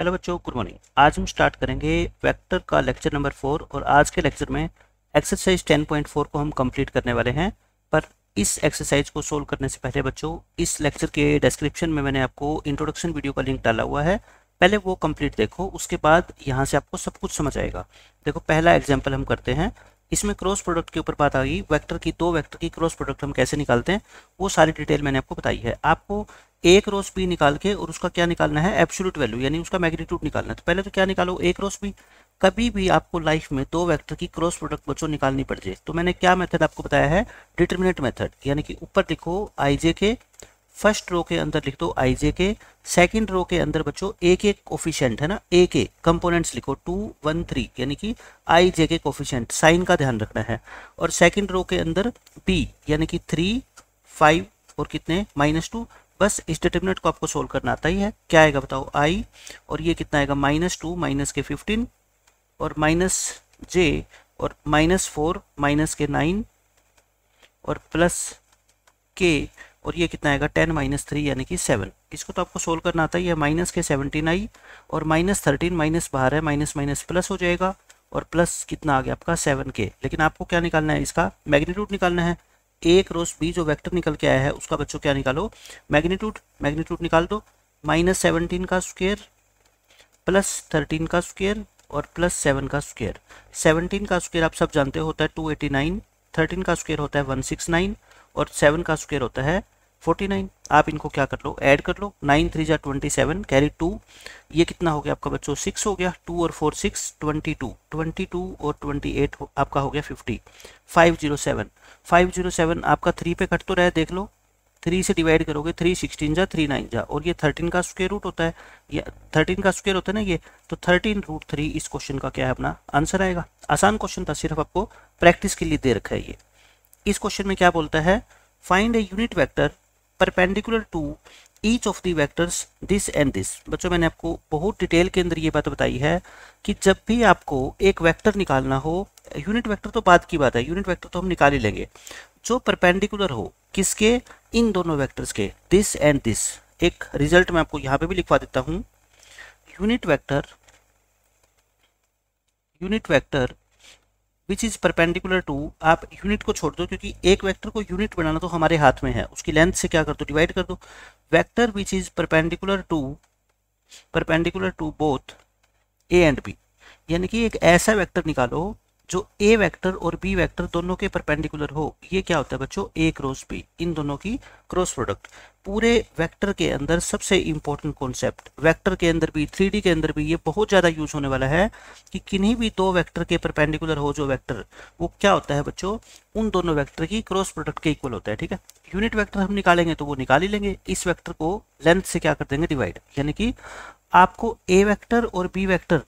Hello बच्चों, good morning. आज हम स्टार्ट करेंगे वेक्टर का लेक्चर नंबर 4 और आज के लेक्चर में एक्सरसाइज 10.4 को हम कंप्लीट करने वाले हैं। पर इस एक्सरसाइज को सोल्व करने से पहले बच्चों, इस लेक्चर के डिस्क्रिप्शन में मैंने आपको इंट्रोडक्शन वीडियो का लिंक डाला हुआ है, पहले वो कंप्लीट देखो, उसके बाद यहाँ से आपको सब कुछ समझ आएगा। देखो, पहला एग्जाम्पल हम करते हैं। इसमें क्रॉस प्रोडक्ट के ऊपर बात आ गई। वेक्टर की, दो वेक्टर की क्रॉस प्रोडक्ट हम कैसे निकालते हैं वो सारी डिटेल मैंने आपको बताई है। आपको ए क्रॉस बी निकाल के और उसका क्या निकालना है, एब्सोल्यूट वैल्यू यानी उसका मैग्नीट्यूड निकालना है। तो पहले तो क्या निकालो, ए क्रॉस बी। कभी भी आपको लाइफ में दो वेक्टर की क्रॉस प्रोडक्ट बच्चों निकालनी पड़ जाए तो मैंने क्या मेथड आपको बताया है, डिटर्मिनेंट मेथड। यानी कि ऊपर लिखो आई जे के, फर्स्ट रो के अंदर लिख दो आई जे के, सेकेंड रो के अंदर बच्चों एक एक कोफिशिएंट है ना, एक एक कंपोनेंट्स लिखो 2, 1, 3 यानी कि आई जे के कोफिशिएंट, साइन का ध्यान रखना है। और सेकेंड रो के अंदर बी यानी कि 3, 5 और कितने -2। बस इस डिटर्मिनेंट को आपको सोल्व करना आता ही है। क्या आएगा बताओ, आई, और ये कितना आएगा -2 माइनस के 15 और माइनस जे और -4 माइनस के 9 और प्लस के, और ये कितना आएगा 10 माइनस 3 यानी कि 7। इसको तो आपको सोल्व करना आता ही है। माइनस के 17 आई और -13 माइनस बाहर है, माइनस माइनस प्लस हो जाएगा और प्लस कितना आ गया आपका 7 के। लेकिन आपको क्या निकालना है, इसका मैग्नीट्यूड निकालना है। ए क्रॉस बी जो वेक्टर निकल के आया है उसका बच्चों क्या निकालो, मैग्नीट्यूड निकाल दो। -17 का स्क्वायर प्लस 13 का स्क्वायर और प्लस 7 का स्क्वायर। 17 का स्क्वायर आप सब जानते होता है 289, 13 का स्क्वायर होता है 169 और 7 का स्क्वायर होता है 49। आप इनको क्या कर लो, ऐड कर लो। 9 3 जा 27 कैरी 2, ये कितना हो गया आपका बच्चों 6 हो गया। 2 और 4 6 22 और 28 आपका हो गया 50। 507 आपका 3 पे कट तो रहा है, देख लो 3 से डिवाइड करोगे 3 16 जा 3 9 जा। और ये 13 का स्क्वायर रूट होता है, ये 13 का स्क्वायर होता है ना, ये तो 13√3 इस क्वेश्चन का क्या है अपना आंसर आएगा। आसान क्वेश्चन था, सिर्फ आपको प्रैक्टिस के लिए दे रखा है ये। इस क्वेश्चन में क्या बोलता है, find a unit vector perpendicular to each of the vectors this and this. बच्चों मैंने आपको बहुत डिटेल के अंदर ये बात बताई है कि जब भी आपको एक वेक्टर निकालना हो, यूनिट वेक्टर तो बाद की बात है, यूनिट वेक्टर तो हम निकाल ही लेंगे, जो परपेंडिकुलर हो किसके, इन दोनों वेक्टर्स के, दिस एंड दिस। एक रिजल्ट मैं आपको यहाँ पे भी लिखवा देता हूँ, unit vector which is perpendicular to. आप यूनिट को छोड़ दो क्योंकि एक वेक्टर को यूनिट बनाना तो हमारे हाथ में है, उसकी लेंथ से क्या कर दो, डिवाइड कर दो। Vector which is perpendicular to both A and B, यानी कि एक ऐसा वेक्टर निकालो जो ए वेक्टर और बी वेक्टर दोनों के परपेंडिकुलर हो। ये क्या होता है बच्चों, ए क्रॉस बी, इन दोनों की क्रॉस प्रोडक्ट। पूरे वेक्टर के अंदर सबसे इम्पोर्टेंट कॉन्सेप्ट, वेक्टर के अंदर भी, 3D के अंदर भी ये बहुत ज़्यादा यूज होने वाला है कि किन्हीं भी दो वेक्टर के परपेंडिकुलर हो जो वेक्टर, वो क्या होता है बच्चों, उन दोनों वेक्टर की क्रॉस प्रोडक्ट के इक्वल होता है। ठीक है, यूनिट वेक्टर हम निकालेंगे तो वो निकाल ही लेंगे, इस वेक्टर को लेंथ से क्या कर देंगे, डिवाइड। यानी कि आपको ए वेक्टर और बी वेक्टर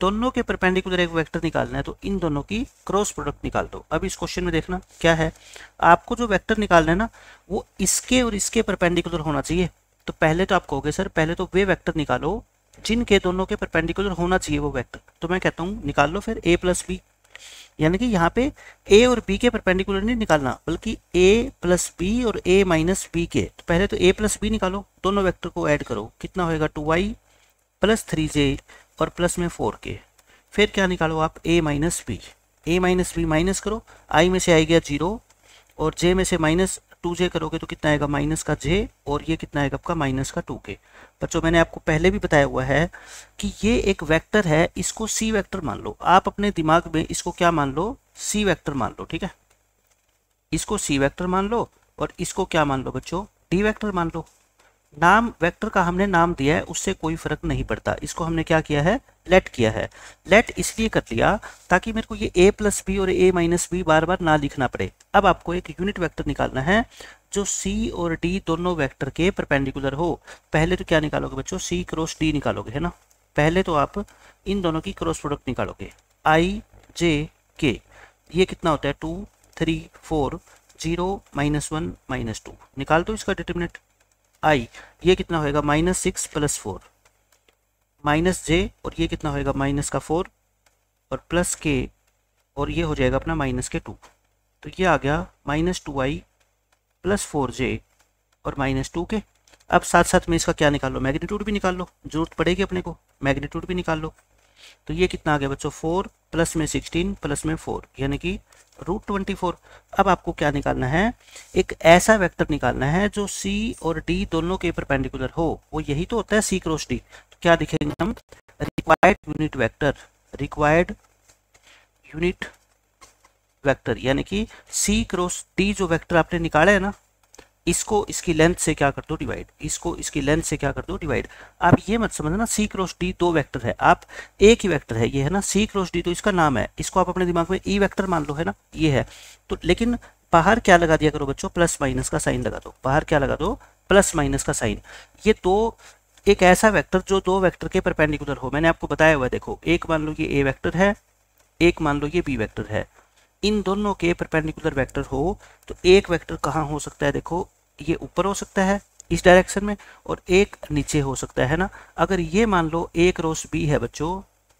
दोनों के परपेंडिकुलर एक वेक्टर निकालना है तो इन दोनों की क्रॉस प्रोडक्ट निकाल दो। अब इस क्वेश्चन में देखना क्या है, आपको जो वेक्टर निकालना है ना वो इसके और इसके परपेंडिकुलर होना चाहिए। तो पहले तो आप कहोगे सर पहले तो वे वेक्टर निकालो जिनके दोनों के परपेंडिकुलर होना चाहिए वो वेक्टर। तो मैं कहता हूँ निकाल लो फिर ए प्लस बी, यानी कि यहाँ पे ए और बी के परपेंडिकुलर नहीं निकालना बल्कि ए प्लस बी और ए माइनस बी के। तो पहले तो ए प्लस बी निकालो, दोनों वेक्टर को ऐड करो, कितना होएगा 2i प्लस 3j और प्लस में 4k। फिर क्या निकालो आप, a माइनस बी माइनस करो, i में से आई गया 0 और j में से माइनस 2j करोगे तो कितना आएगा माइनस का j और ये कितना आएगा आपका माइनस का 2k। बच्चों मैंने आपको पहले भी बताया हुआ है कि ये एक वेक्टर है, इसको c वेक्टर मान लो। आप अपने दिमाग में इसको क्या मान लो, c वेक्टर मान लो। ठीक है, इसको c वेक्टर मान लो और इसको क्या मान लो बच्चों, d वेक्टर मान लो। नाम वेक्टर का हमने नाम दिया है, उससे कोई फर्क नहीं पड़ता। इसको हमने क्या किया है, लेट किया है। लेट इसलिए कर लिया ताकि मेरे को ये a प्लस बी और a माइनस बी बार बार ना लिखना पड़े। अब आपको एक यूनिट वेक्टर निकालना है जो c और d दोनों वेक्टर के परपेंडिकुलर हो। पहले तो क्या निकालोगे बच्चों, c क्रॉस d निकालोगे, है ना। पहले तो आप इन दोनों की क्रॉस प्रोडक्ट निकालोगे, आई जे के। ये कितना होता है 2 3 4 0 -1 -2। निकाल दो इसका डिटर्मिनेंट आई। ये कितना होएगा -6 प्लस 4 माइनस जे और ये कितना होएगा माइनस का 4 और प्लस के और ये हो जाएगा अपना माइनस के 2। तो ये आ गया -2i प्लस 4j और -2k। अब साथ साथ में इसका क्या निकाल लो, मैग्नीट्यूड भी निकाल लो, जरूरत पड़ेगी अपने को, मैग्नीट्यूड भी निकाल लो। तो ये कितना आ गया बच्चों, 4 प्लस में 16 प्लस में 4 यानी कि √24। अब आपको क्या निकालना है, एक ऐसा वेक्टर निकालना है जो C और D दोनों के परपेंडिकुलर हो, वो यही तो होता है C क्रॉस D। तो क्या दिखेंगे हम, रिक्वायर्ड यूनिट वेक्टर यानी कि C क्रॉस D जो वेक्टर आपने निकाला है ना, इसको इसकी लेंथ से क्या कर दो डिवाइड, इसको इसकी लेंथ से क्या कर दो डिवाइड। आप ये मत समझना सी क्रॉस डी दो वेक्टर है, आप एक ही वेक्टर है ये, है ना। सी क्रॉस डी तो इसका नाम है, इसको आप अपने दिमाग में ई वेक्टर मान लो, है ना, ये है। तो लेकिन बाहर क्या लगा दिया करो बच्चों, प्लस माइनस का साइन लगा दो, बाहर क्या लगा दो, प्लस माइनस का साइन। ये दो, एक ऐसा वेक्टर जो दो वेक्टर के परपेंडिकुलर हो, मैंने आपको बताया हुआ है। देखो एक मान लो ये ए वेक्टर है, एक मान लो ये बी वेक्टर है, इन दोनों के परपेंडिकुलर वेक्टर हो। तो एक वेक्टर कहाँ हो सकता है, देखो ये ऊपर हो सकता है इस डायरेक्शन में, और एक नीचे हो सकता है ना। अगर ये मान लो ए क्रॉस बी है बच्चों,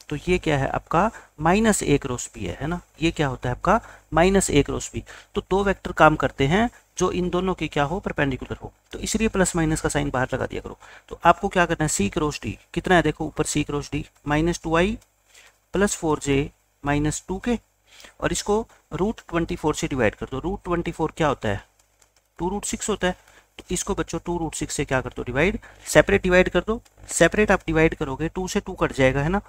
तो ये क्या है आपका माइनस ए क्रॉस बी है ना, ये क्या होता है आपका माइनस ए क्रॉस बी। तो दो वेक्टर काम करते हैं जो इन दोनों के क्या हो, परपेंडिकुलर हो, तो इसलिए प्लस माइनस का साइन बाहर लगा दिया करो। तो आपको क्या करना है, सी क्रॉस डी कितना है, देखो ऊपर C cross D -2i plus 4j minus 2k, और इसको √24 से डिवाइड कर दो। √24 क्या होता है, 2√6 होता है। तो इसको बच्चों 2√6 से क्या कर दो डिवाइड, सेपरेट डिवाइड कर दो। सेपरेट आप डिवाइड करोगे 2 से 2 कट जाएगा, है ना,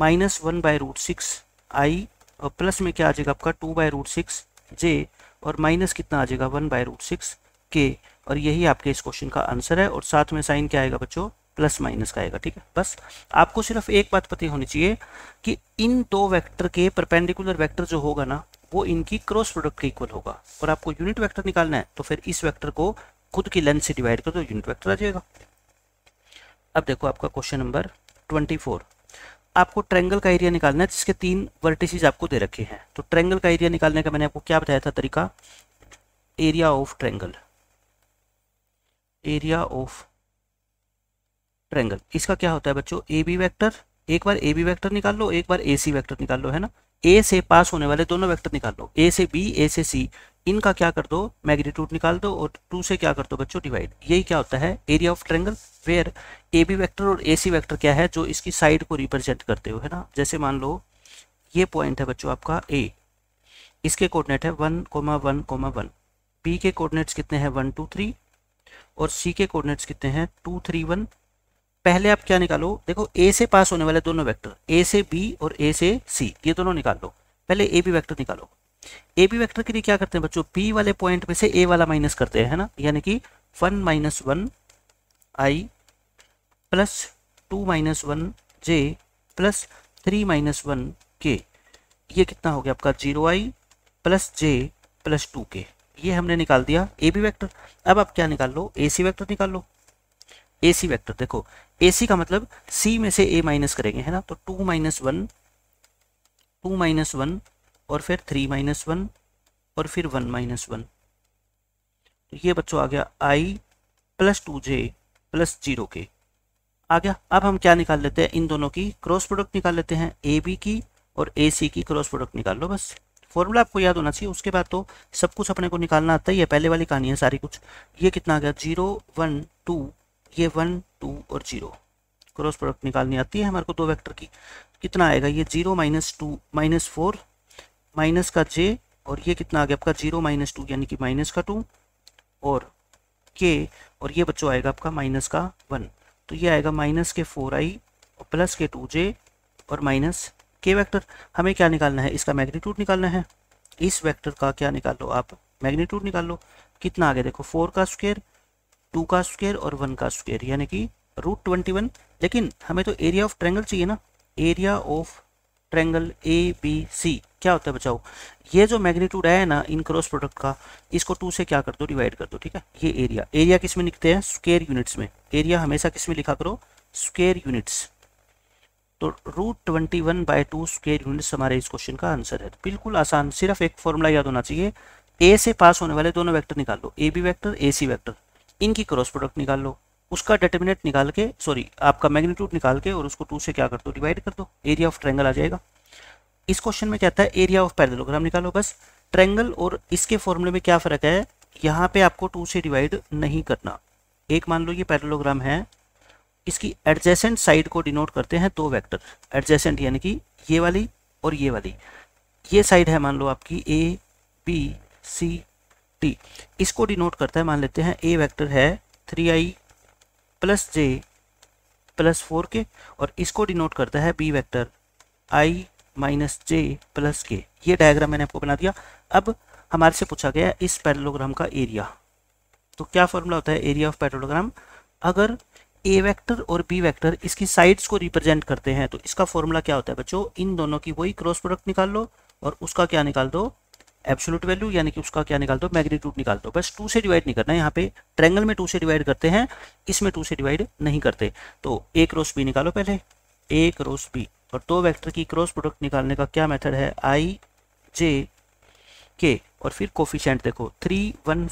-1/√6 आई, और प्लस में क्या आ जाएगा आपका 2/√6 जे, और माइनस कितना आ जाएगा 1/√6 के। और यही आपके इस क्वेश्चन का आंसर है, और साथ में साइन क्या आएगा बच्चों, प्लस माइनस का आएगा। ठीक है, बस आपको सिर्फ एक बात पता होनी चाहिए कि इन दो वेक्टर के परपेंडिकुलर वेक्टर जो होगा ना, वो इनकी क्रॉस प्रोडक्ट के इक्वल होगा, और आपको यूनिट वेक्टर निकालना है। तो फिर इस वेक्टर को खुद की लेंथ से डिवाइड कर दो, यूनिट वेक्टर आ जाएगा। अब देखो आपका क्वेश्चन नंबर 24, आपको ट्रायंगल का एरिया निकालना है जिसके 3 वर्टिसेस आपको दे रखे हैं। तो ट्रायंगल का एरिया निकालने का मैंने आपको क्या बताया था तरीका, एरिया ऑफ ट्रायंगल, इसका क्या होता है बच्चों, ए बी वैक्टर, एक बार ए बी वैक्टर निकाल लो, एक बार ए सी वैक्टर निकाल लो, है ना। ए से पास होने वाले दोनों वेक्टर निकाल लो, ए से बी, ए से सी, इनका क्या कर दो मैग्नीट्यूड निकाल दो, और 2 से क्या कर दो बच्चों डिवाइड। यही क्या होता है area of triangle, where A B vector और ए सी वैक्टर क्या है, जो इसकी साइड को रिप्रेजेंट करते हो, है ना। जैसे मान लो ये पॉइंट है बच्चों आपका ए, इसके कोऑर्डिनेट है 1, 1, 1, बी के कोऑर्डिनेट्स कितने हैं 1, 2, 3, और सी के कोऑर्डिनेट्स कितने हैं 2, 3, 1। पहले आप क्या निकालो, देखो ए से पास होने वाले दोनों वेक्टर, ए से बी और ए से सी, ये दोनों निकाल लो। पहले ए बी वेक्टर निकालो, ए बी वेक्टर के लिए क्या करते हैं बच्चों, बी वाले पॉइंट पे से ए वाला माइनस करते हैं, है ना, यानी कि 1 - 1i plus 2 - 1j plus 3 - 1k। ये कितना हो गया आपका 0i plus J plus 2k, ये हमने निकाल दिया ए बी वैक्टर। अब आप क्या निकाल लो, ए सी वैक्टर निकाल लो। ए सी वैक्टर देखो, ए सी का मतलब सी में से ए माइनस करेंगे, है ना, तो 2 - 1 और फिर 3 - 1 और फिर 1 - 1। तो ये बच्चों आ गया I plus 2j plus 0k आ गया। अब हम क्या निकाल लेते हैं, इन दोनों की क्रॉस प्रोडक्ट निकाल लेते हैं, ए बी की और ए सी की क्रॉस प्रोडक्ट निकाल लो। बस फॉर्मूला आपको याद होना चाहिए, उसके बाद तो सब कुछ अपने को निकालना आता ही है, पहले वाली कहानी है सारी कुछ। ये कितना आ गया 0, 1, 2, ये 1, 2 और 0, क्रॉस प्रोडक्ट निकालनी आती है हमारे को दो वेक्टर की। कितना आएगा ये 0 - 2 - 4 माइनस का j, और ये कितना आ गया आपका 0 - 2 यानी कि माइनस का 2 और k, और ये बच्चों आएगा आपका माइनस का 1। तो ये आएगा माइनस के 4i और प्लस के 2j और माइनस k वेक्टर। हमें क्या निकालना है, इसका मैग्नीट्यूड निकालना है। इस वेक्टर का क्या निकाल लो आप, मैग्नीट्यूड निकाल लो। कितना आ गया देखो 4 का स्क्वायर, 2 का स्क्वायर और 1 का स्क्वायर यानी कि √21। लेकिन हमें तो एरिया ऑफ ट्रायंगल चाहिए ना, area of triangle A B C क्या होता है बचाओ, ये जो मैग्नीट्यूड है ना इन क्रॉस प्रोडक्ट का, इसको 2 से क्या कर दो डिवाइड कर दो। ठीक है, ये एरिया, एरिया किस में लिखते हैं, स्क्वायर यूनिट्स में। एरिया हमेशा किस में लिखा करो, स्क्वायर यूनिट्स। तो √21/2 स्क्वायर यूनिट्स हमारे इस क्वेश्चन का आंसर है। बिल्कुल आसान, सिर्फ एक फॉर्मूला याद होना चाहिए, ए से पास होने वाले दोनों वेक्टर निकाल लो, A B vector A C vector, इनकी क्रॉस प्रोडक्ट निकाल लो, उसका डिटरमिनेंट निकाल के, सॉरी आपका मैग्नीट्यूड निकाल के, और उसको 2 से क्या कर दो डिवाइड कर दो, एरिया ऑफ ट्रायंगल आ जाएगा। इस क्वेश्चन में क्या आता है, एरिया ऑफ पैरेललोग्राम निकालो। बस ट्रायंगल और इसके फॉर्मूले में क्या फ़र्क है, यहाँ पे आपको 2 से डिवाइड नहीं करना, एक मान लो ये पैरेललोग्राम है, इसकी एडजेसेंट साइड को डिनोट करते हैं दो वेक्टर। एडजेसेंट यानी कि ये वाली और ये वाली, ये साइड है मान लो आपकी ए बी सी टी, इसको डिनोट करता है, मान लेते हैं ए वेक्टर है 3i + j + 4k और इसको डिनोट करता है B vector i - j + k। ये डायग्राम मैंने आपको बना दिया। अब हमारे से पूछा गया इस पैरेललोग्राम का एरिया, तो क्या फॉर्मूला होता है एरिया ऑफ पैरेललोग्राम। अगर ए वेक्टर और बी वेक्टर इसकी साइड्स को रिप्रेजेंट करते हैं तो इसका फॉर्मूला क्या होता है बच्चों, इन दोनों की वही क्रॉस प्रोडक्ट निकाल लो और उसका क्या निकाल दो, एब्सोल्यूट वैल्यू, यानी कि उसका क्या निकाल दो, मैग्नीट्यूड निकाल दो। बस 2 से डिवाइड नहीं करना है, यहाँ पे ट्रायंगल में 2 से डिवाइड करते हैं, इसमें 2 से डिवाइड नहीं करते। तो ए क्रॉस बी निकालो पहले, ए क्रॉस बी, और दो वेक्टर की क्रॉस प्रोडक्ट निकालने का क्या मेथड है, आई जे के, और फिर कोफिशिएंट देखो 3 1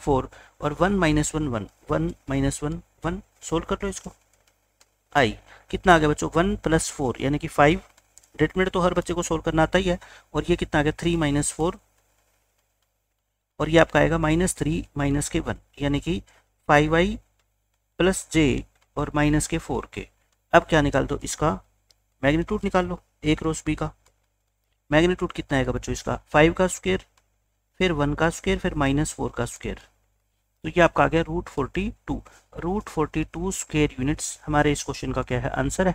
4 और 1 - 1 1 1 - 1 1। सोल्व कर लो इसको, आई कितना आ गया बच्चों 1 + 4 यानी कि 5। डिटरमिनेंट तो हर बच्चे को सोल्व करना आता ही है। और ये कितना आ गया 3 - 4 और ये आपका आएगा -3 - k1 यानी कि 5i + j और -k 4k। अब क्या निकाल दो, इसका मैग्नीट्यूड निकाल लो, ए क्रॉस बी का मैग्नीट्यूड कितना आएगा बच्चों इसका, 5 का स्क्वायर फिर 1 का स्क्वायर फिर -4 का स्क्वायर। तो ये आपका आ गया √42। √42 स्क्वायर यूनिट्स हमारे इस क्वेश्चन का क्या है, आंसर है।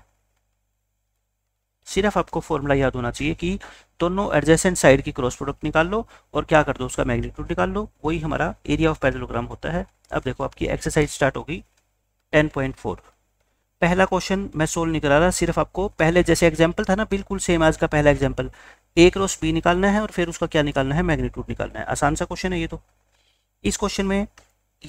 सिर्फ आपको फॉर्मूला याद होना चाहिए कि दोनों एडजेसेंट साइड की क्रॉस प्रोडक्ट निकाल लो और क्या कर दो, उसका मैग्नीट्यूड निकाल लो, वही हमारा एरिया ऑफ पैरेललोग्राम होता है। अब देखो आपकी एक्सरसाइज स्टार्ट होगी 10.4। पहला क्वेश्चन मैं सोल्व नहीं करा रहा, सिर्फ आपको पहले जैसे एग्जाम्पल था ना बिल्कुल सेम आज का पहला एग्जाम्पल, ए क्रॉस बी निकालना है और फिर उसका क्या निकालना है, मैग्नीट्यूड निकालना है। आसान सा क्वेश्चन है ये। तो इस क्वेश्चन में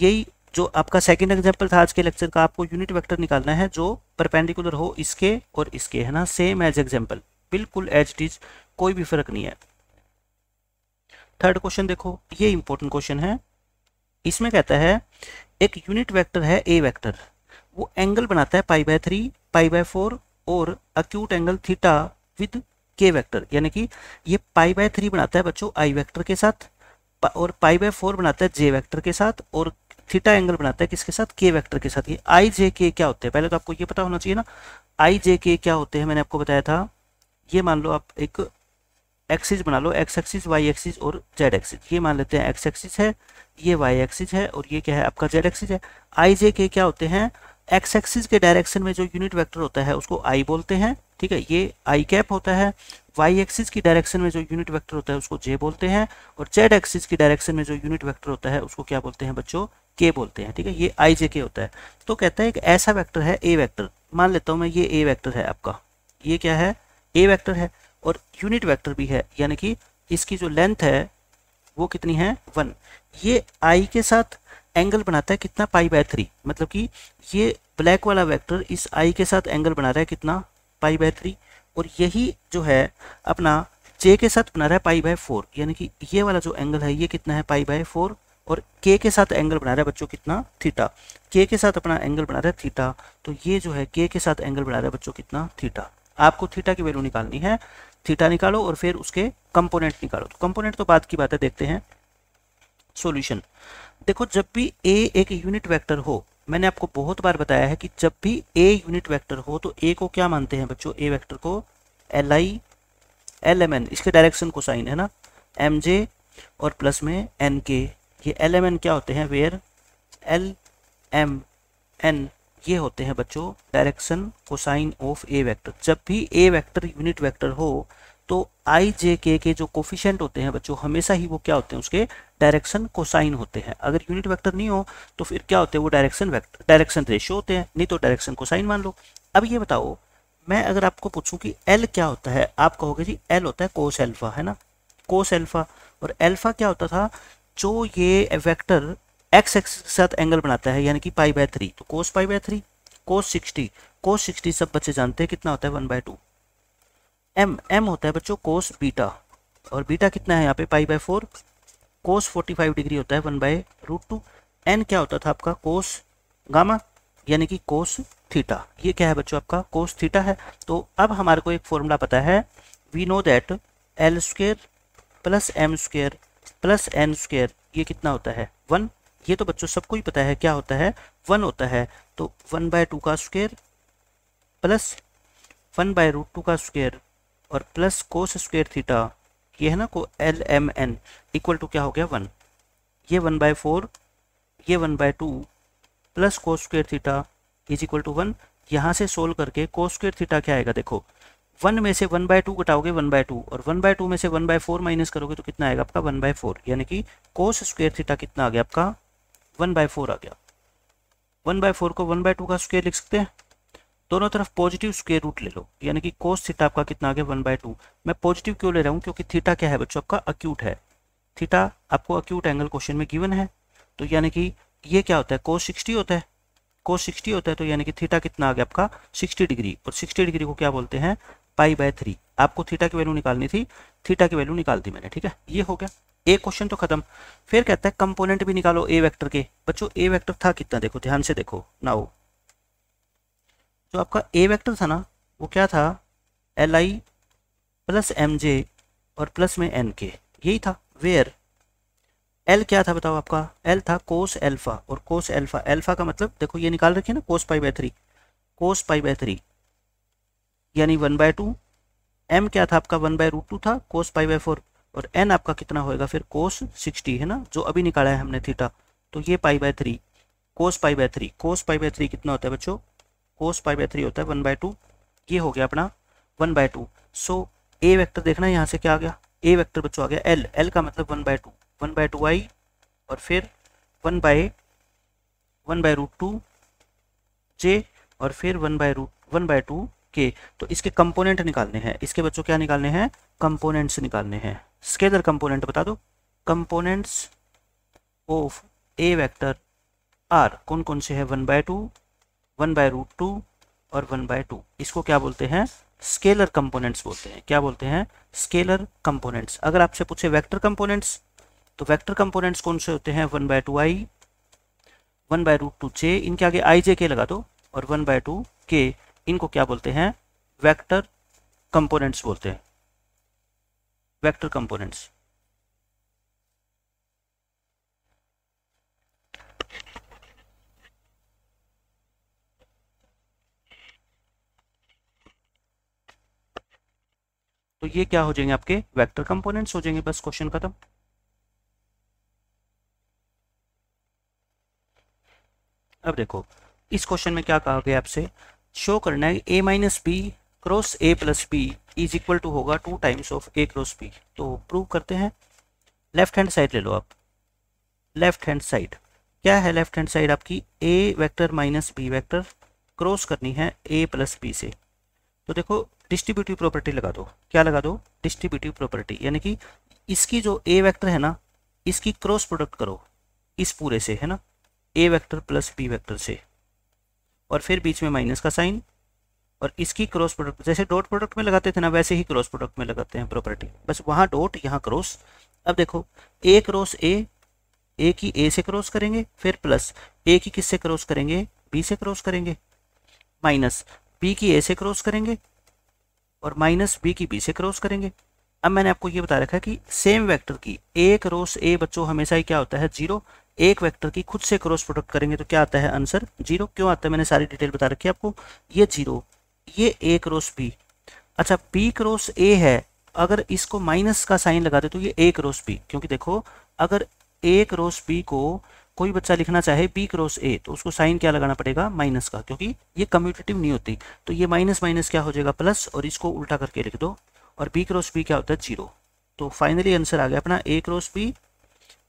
यही जो आपका सेकंड एग्जाम्पल था आज के लेक्चर का, आपको यूनिट वेक्टर निकालना है जो परपेंडिकुलर हो इसके और इसके, है ना, सेम एज एग्जाम्पल, बिल्कुल एज इट इज, कोई भी फर्क नहीं है। थर्ड क्वेश्चन देखो, ये इंपॉर्टेंट क्वेश्चन है। इसमें कहता है एक यूनिट वेक्टर है ए वेक्टर, वो एंगल बनाता है π/3 π/4 और एक्यूट एंगल थीटा विद के वेक्टर, यानी कि ये π/3 बनाता है बच्चों आई वेक्टर के साथ और π/4 बनाता है जे वेक्टर के साथ और थीटा एंगल बनाता है किसके साथ, के वेक्टर के साथ। ये आई जे के क्या होते हैं, पहले तो आपको ये पता होना चाहिए ना आई जे के क्या होते हैं, मैंने आपको बताया था। ये मान लो आप एक एक्सिस बना लो, एक्स एक्सिस वाई एक्सिस और जेड एक्सिस, ये मान लेते हैं एक्स एक्सिस है, ये वाई एक्सिस है और ये क्या है आपका जेड एक्सिस है। आई जे के क्या होते हैं, एक्स एक्सिस के डायरेक्शन में जो यूनिट वेक्टर होता है उसको आई बोलते हैं, ठीक है, ये आई कैप होता है। वाई एक्सिस की डायरेक्शन में जो यूनिट वेक्टर होता है उसको जे बोलते हैं और जेड एक्सिस की डायरेक्शन में जो यूनिट वेक्टर होता है उसको क्या बोलते हैं बच्चों, के बोलते हैं, ठीक है, ये आई जे के होता है। तो कहता है एक ऐसा वेक्टर है ए वेक्टर, मान लेता हूँ मैं ये ए वेक्टर है आपका, ये क्या है ए वेक्टर है और यूनिट वेक्टर भी है, यानी कि इसकी जो लेंथ है वो कितनी है 1। ये आई के साथ एंगल बनाता है कितना π/3, मतलब कि ये ब्लैक वाला वेक्टर इस आई के साथ एंगल बना रहा है कितना π/3 और यही जो है अपना जे के साथ बना रहा है π/4, यानी कि ये वाला जो एंगल है ये कितना है π/4 और के साथ एंगल बना रहा है बच्चों कितना थीटा, के साथ अपना एंगल बना रहा है थीटा। तो ये जो है के साथ एंगल बना रहा है बच्चों कितना, थीटा। आपको थीटा की वैल्यू निकालनी है, थीटा निकालो और फिर उसके कंपोनेंट निकालो। तो कंपोनेंट तो बाद की बात है, देखते हैं सॉल्यूशन। देखो जब भी ए एक यूनिट वेक्टर हो, मैंने आपको बहुत बार बताया है कि जब भी ए यूनिट वेक्टर हो तो ए को क्या मानते हैं बच्चों, ए वेक्टर को LI LMN, इसके डायरेक्शन को साइन है ना MJ और प्लस में NK। ये LMN क्या होते हैं, वेयर LMN ये होते हैं बच्चों direction cosine of A vector. जब भी ए वेक्टर यूनिट वेक्टर हो तो आई जे के जो कोफिशिएंट होते हैं बच्चों हमेशा ही वो क्या होते हैं, उसके डायरेक्शन कोसाइन होते हैं। अगर यूनिट वेक्टर नहीं हो तो फिर क्या होते हैं वो डायरेक्शन रेशियो होते हैं, नहीं तो डायरेक्शन कोसाइन मान लो। अब ये बताओ मैं अगर आपको पूछूं कि एल क्या होता है, आप कहोगे जी एल होता है कोस एल्फा, है ना, कोस एल्फा। और एल्फा क्या होता था, जो ये वेक्टर एक्स एक्सिस के साथ एंगल बनाता है यानी कि π/3, तो कोस π/3, कोस 60 सब बच्चे जानते हैं कितना होता है 1/2। एम होता है बच्चों कोस बीटा और बीटा कितना है यहाँ पे π/4, कोस 45 डिग्री होता है 1/√2। एन क्या होता था आपका कोस गामा यानी कि कोस थीटा, ये क्या है बच्चों आपका कोस थीटा है। तो अब हमारे को एक फॉर्मूला पता है, we know that L² + M² + N² ये कितना होता है 1 ये तो बच्चों सबको ही पता है क्या होता है, वन होता है। तो 1/2 का स्क्वायर प्लस 1/√2 का स्क्वायर और प्लस कोस स्क्वायर थीटा, ये है ना को LMN इक्वल टू क्या हो गया 1। ये 1/4, ये 1/2 plus cos square theta is equal to 1। यहाँ से सोल्व करके कोस स्क्वायर थीटा क्या आएगा, देखो 1 में से 1/2 घटाओगे 1/2 और 1/2 में से 1/4 माइनस करोगे तो कितना आएगा आपका 1/4, यानी कि कोस स्क्वायर थीटा कितना आ गया आपका 1/4 आ गया। 1/4 को 1/2 का स्क्वायर लिख सकते हैं, दोनों तरफ पॉजिटिव स्क्वायर रूट ले लो, यानी कि कोस थीटा आपका कितना आ गया 1/2। मैं पॉजिटिव क्यों ले रहा हूँ, क्योंकि थीटा क्या है बच्चों आपका अक्यूट है, थीटा आपको अक्यूट एंगल क्वेश्चन में गिवन है। तो यानी कि ये क्या होता है कोस 60 होता है, कोस 60 होता है तो यानी कि थीटा कितना आ गया आपका 60 डिग्री, और 60 डिग्री को क्या बोलते हैं π/3। आपको थीटा की वैल्यू निकालनी थी, थीटा की वैल्यू निकाल दी मैंने, ठीक है। ये हो गया ए क्वेश्चन तो खत्म। फिर कहता है कंपोनेंट भी निकालो ए वेक्टर के। बच्चों ए वेक्टर था कितना, देखो ध्यान से देखो ना, हो जो आपका ए वेक्टर था ना वो क्या था LI प्लस MJ और प्लस में NK, यही था। वेयर L क्या था बताओ, आपका L था कोस अल्फा, और कोस अल्फा, अल्फा का मतलब देखो ये निकाल रखिए ना कोस π/3, कोस π/3 यानी 1/2। M क्या था आपका 1/√2 था, कोस π/4, और N आपका कितना होएगा फिर कोस 60 है ना, जो अभी निकाला है हमने थीटा। तो ये π/3 कोस π/3, कोस π/3 कितना होता है बच्चों, कोस π/3 होता है 1/2। ये हो गया अपना 1/2। सो ए वेक्टर देखना यहाँ से क्या आ गया, ए वेक्टर बच्चों आ गया एल, एल का मतलब 1/2, 1/2 आई और फिर 1/√2 जे और फिर 1/2 के। तो इसके कंपोनेंट निकालने हैं, इसके बच्चों क्या निकालने हैं, कंपोनेंट्स निकालने हैं। स्केलर कंपोनेंट बता दो, components of A vector are कौन कौन से हैं, 1/2, 1/√2 और 1/2। इसको क्या बोलते हैं, स्केलर कंपोनेंट्स बोलते हैं। क्या बोलते हैं, स्केलर कंपोनेंट्स। अगर आपसे पूछे वेक्टर कंपोनेंट्स, तो वेक्टर कंपोनेंट्स कौन से होते हैं, 1/2 आई, 1/√2 जे, इनके आगे आई जे के लगा दो, और 1/2 के। इनको क्या बोलते हैं, वेक्टर कंपोनेंट्स बोलते हैं, वेक्टर कंपोनेंट्स। तो ये क्या हो जाएंगे आपके वेक्टर कंपोनेंट्स हो जाएंगे, बस क्वेश्चन खत्म। अब देखो इस क्वेश्चन में क्या कहा गया आपसे, शो करना है a-b cross a+b is equal to होगा 2 times of a cross b। तो प्रूव करते हैं, लेफ्ट हैंड साइड ले लो आप। लेफ्ट हैंड साइड क्या है, लेफ्ट हैंड साइड आपकी a vector minus b vector cross करनी है a+b से। तो देखो डिस्ट्रीब्यूटिव प्रॉपर्टी लगा दो, क्या लगा दो, डिस्ट्रीब्यूटिव प्रॉपर्टी, यानी कि इसकी जो a वेक्टर है ना इसकी क्रॉस प्रोडक्ट करो इस पूरे से, है ना, a vector plus b vector से, और फिर बीच में माइनस का साइन, और इसकी क्रॉस प्रोडक्ट, जैसे डॉट प्रोडक्ट में लगाते थे ना वैसे ही क्रॉस प्रोडक्ट में लगाते हैं प्रॉपर्टी, बस वहाँ डॉट यहाँ क्रॉस। अब देखो a क्रॉस a की a से क्रॉस करेंगे, फिर प्लस a की किससे क्रॉस करेंगे, b से क्रॉस करेंगे, माइनस b की a से क्रॉस करेंगे और माइनस b की b से क्रॉस करेंगे। अब मैंने आपको ये बता रखा है कि सेम वेक्टर की a क्रॉस a बच्चों हमेशा ही क्या होता है 0, एक वेक्टर की खुद से क्रॉस प्रोडक्ट करेंगे तो क्या आता है आंसर 0। क्यों आता है मैंने सारी डिटेल बता रखी है आपको, ये 0, ये a क्रॉस b। अच्छा b क्रॉस a है, अगर इसको माइनस का साइन लगा दे तो ये a क्रॉस b, क्योंकि देखो अगर a क्रॉस b को कोई बच्चा लिखना चाहे b क्रॉस a तो उसको साइन क्या लगाना पड़ेगा माइनस का, क्योंकि ये कम्यूटेटिव नहीं होती। तो ये माइनस माइनस क्या हो जाएगा प्लस, और इसको उल्टा करके लिख दो, और b क्रॉस b क्या होता है 0। तो फाइनली आंसर आ गया अपना a cross b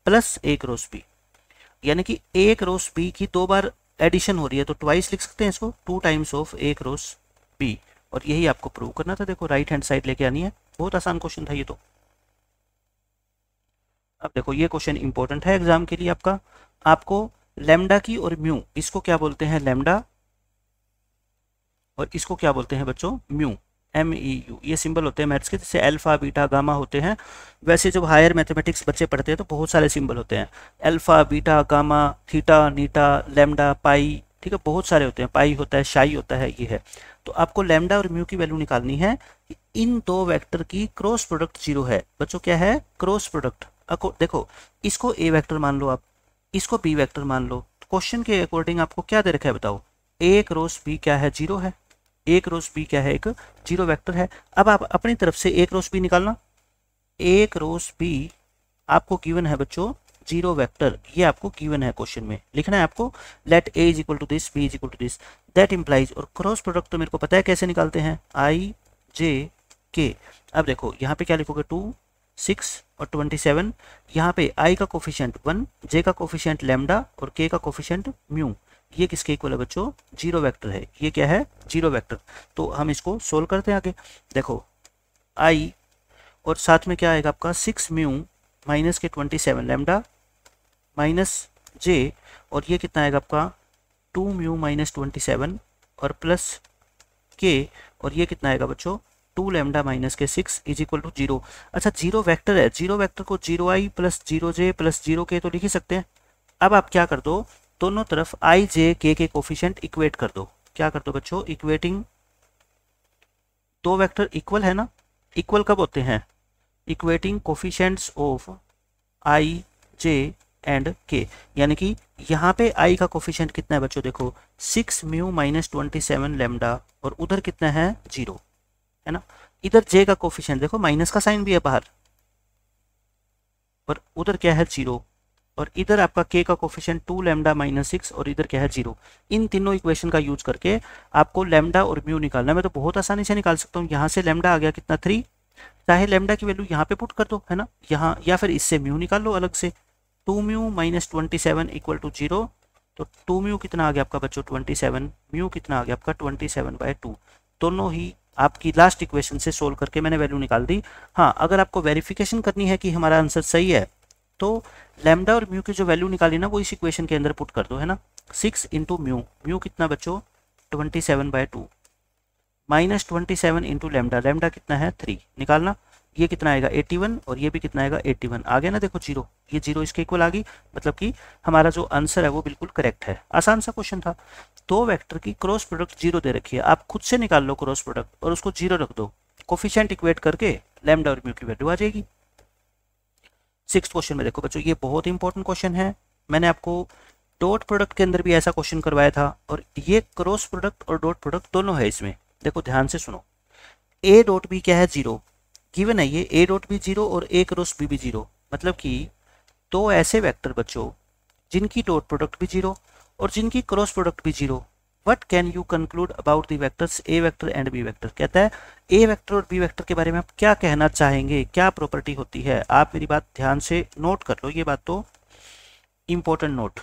plus a cross b, यानी कि a क्रॉस b की 2 बार एडिशन हो रही है तो ट्वाइस लिख सकते हैं इसको, 2 times of a cross b। और यही आपको प्रूव करना था, देखो राइट हैंड साइड लेके आनी है, बहुत आसान क्वेश्चन था ये तो। अब देखो ये क्वेश्चन इंपॉर्टेंट है एग्जाम के लिए आपका, आपको लैम्डा की और म्यू, इसको क्या बोलते हैं लैम्डा और इसको क्या बोलते हैं बच्चों म्यू, MEU, ये सिंबल होते हैं मैथ्स के, जैसे अल्फा बीटा गामा होते हैं वैसे जब हायर मैथमेटिक्स बच्चे पढ़ते हैं तो बहुत सारे सिंबल होते हैं, अल्फा बीटा गामा थीटा नीटा लैम्डा पाई, ठीक है बहुत सारे होते हैं, पाई होता है, शाई होता है, ये है। तो आपको लैम्डा और म्यू की वैल्यू निकालनी है कि इन 2 वेक्टर की क्रॉस प्रोडक्ट 0 है। बच्चों क्या है क्रॉस प्रोडक्ट, देखो इसको ए वैक्टर मान लो आप, इसको p वेक्टर मान लो। क्वेश्चन के अकॉर्डिंग आपको क्या दे रखा है बताओ, a क्रॉस b क्या है, जीरो है, a क्रॉस b क्या है, एक जीरो वेक्टर है। अब आप अपनी तरफ से a क्रॉस b निकालना। a क्रॉस b आपको गिवन है बच्चों जीरो वेक्टर, ये आपको गिवन है क्वेश्चन में, लिखना है आपको let a is equal to this, b is equal to this, that implies, और क्रॉस प्रोडक्ट तो मेरे को पता है कैसे निकालते हैं, आई जे के। अब देखो यहाँ पे क्या लिखोगे 2, 6 और 27, यहाँ पे i का कोफिशिएंट 1, j का कोफिशिएंट लैम्डा और k का कोफिशिएंट म्यू, ये किसके इक्वल है बच्चों, जीरो वेक्टर है, ये क्या है जीरो वेक्टर। तो हम इसको सोल्व करते हैं आगे, देखो i और साथ में क्या आएगा आपका 6 म्यू माइनस के 27 लैम्डा माइनस j, और ये कितना आएगा आपका 2 म्यू माइनस 27 और प्लस k, और ये कितना आएगा बच्चों 2 लैम्डा माइनस के 6 इज इक्वल टू 0। अच्छा जीरो वेक्टर है, जीरो वेक्टर को 0i plus 0j plus 0k तो लिख ही सकते हैं। अब आप क्या कर दो, दोनों तरफ i j k के कोफिशिएंट इक्वेट कर दो। क्या कर दो बच्चों, इक्वेटिंग, दो वेक्टर इक्वल है ना, इक्वल कब होते हैं, equating coefficients of i j and k, यानी कि यहाँ पे i का कोफिशिएंट कितना है बच्चों, देखो 6 म्यू माइनस 27 लैम्डा, और उधर कितना है 0 है ना। इधर j का कोफिशिएंट देखो माइनस का साइन भी है बाहर, और उधर क्या है 0, और इधर आपका k का कोफिशिएंट 2 लैम्डा माइनस 6 और इधर क्या है 0। इन तीनों इक्वेशन का यूज करके आपको लैम्डा और म्यू निकालना है। मैं तो बहुत आसानी से निकाल सकता हूँ, यहाँ से लैम्डा आ गया कितना 3, चाहे लैम्डा की वैल्यू यहाँ पे पुट कर दो है ना, यहाँ, या फिर इससे म्यू निकाल लो अलग से, 2 म्यू माइनस 27 इक्वल टू 0, तो 2 म्यू कितना आ गया आपका बच्चों 27, म्यू कितना आ गया आपका 27/2। दोनों ही आपकी लास्ट इक्वेशन से सोल्व करके मैंने वैल्यू निकाल दी। हाँ, अगर आपको वेरिफिकेशन करनी है कि हमारा आंसर सही है, तो लैम्डा और म्यू की जो वैल्यू निकाली ना, वो इस इक्वेशन के अंदर पुट कर दो है ना। 6 इंटू म्यू, म्यू कितना बच्चों 27/2, माइनस 27 इंटू लैम्डा, लैम्डा कितना है 3, निकालना। ये कितना आएगा 81 और ये भी कितना आएगा 81, आ गया ना देखो 0, ये 0 इसके इक्वल आ गई, मतलब कि हमारा जो आंसर है वो बिल्कुल करेक्ट है। आसान सा क्वेश्चन था। दो वेक्टर की क्रॉस प्रोडक्ट 0 दे रखी है, आप खुद से निकाल लो क्रॉस प्रोडक्ट और उसको 0 रख दो, कोफिशिएंट इक्वेट करके लैम्डा और म्यू की वैल्यू आ जाएगी। 6th क्वेश्चन में देखो बच्चों, ये बहुत इंपॉर्टेंट क्वेश्चन है, मैंने आपको डॉट प्रोडक्ट के अंदर भी ऐसा क्वेश्चन करवाया था, और ये क्रॉस प्रोडक्ट और डॉट प्रोडक्ट दोनों है इसमें। देखो ध्यान से सुनो, a डॉट b क्या है 0, गिवन है ये a डॉट b 0 और a क्रॉस b भी 0, मतलब कि दो ऐसे वेक्टर बच्चों जिनकी डॉट प्रोडक्ट भी 0 और जिनकी क्रॉस प्रोडक्ट भी 0। What can you conclude about the vectors a vector and b vector, कहता है a वेक्टर और b वेक्टर के बारे में आप क्या कहना चाहेंगे, क्या प्रॉपर्टी होती है। आप मेरी बात ध्यान से नोट कर लो, ये बात तो इम्पोर्टेंट नोट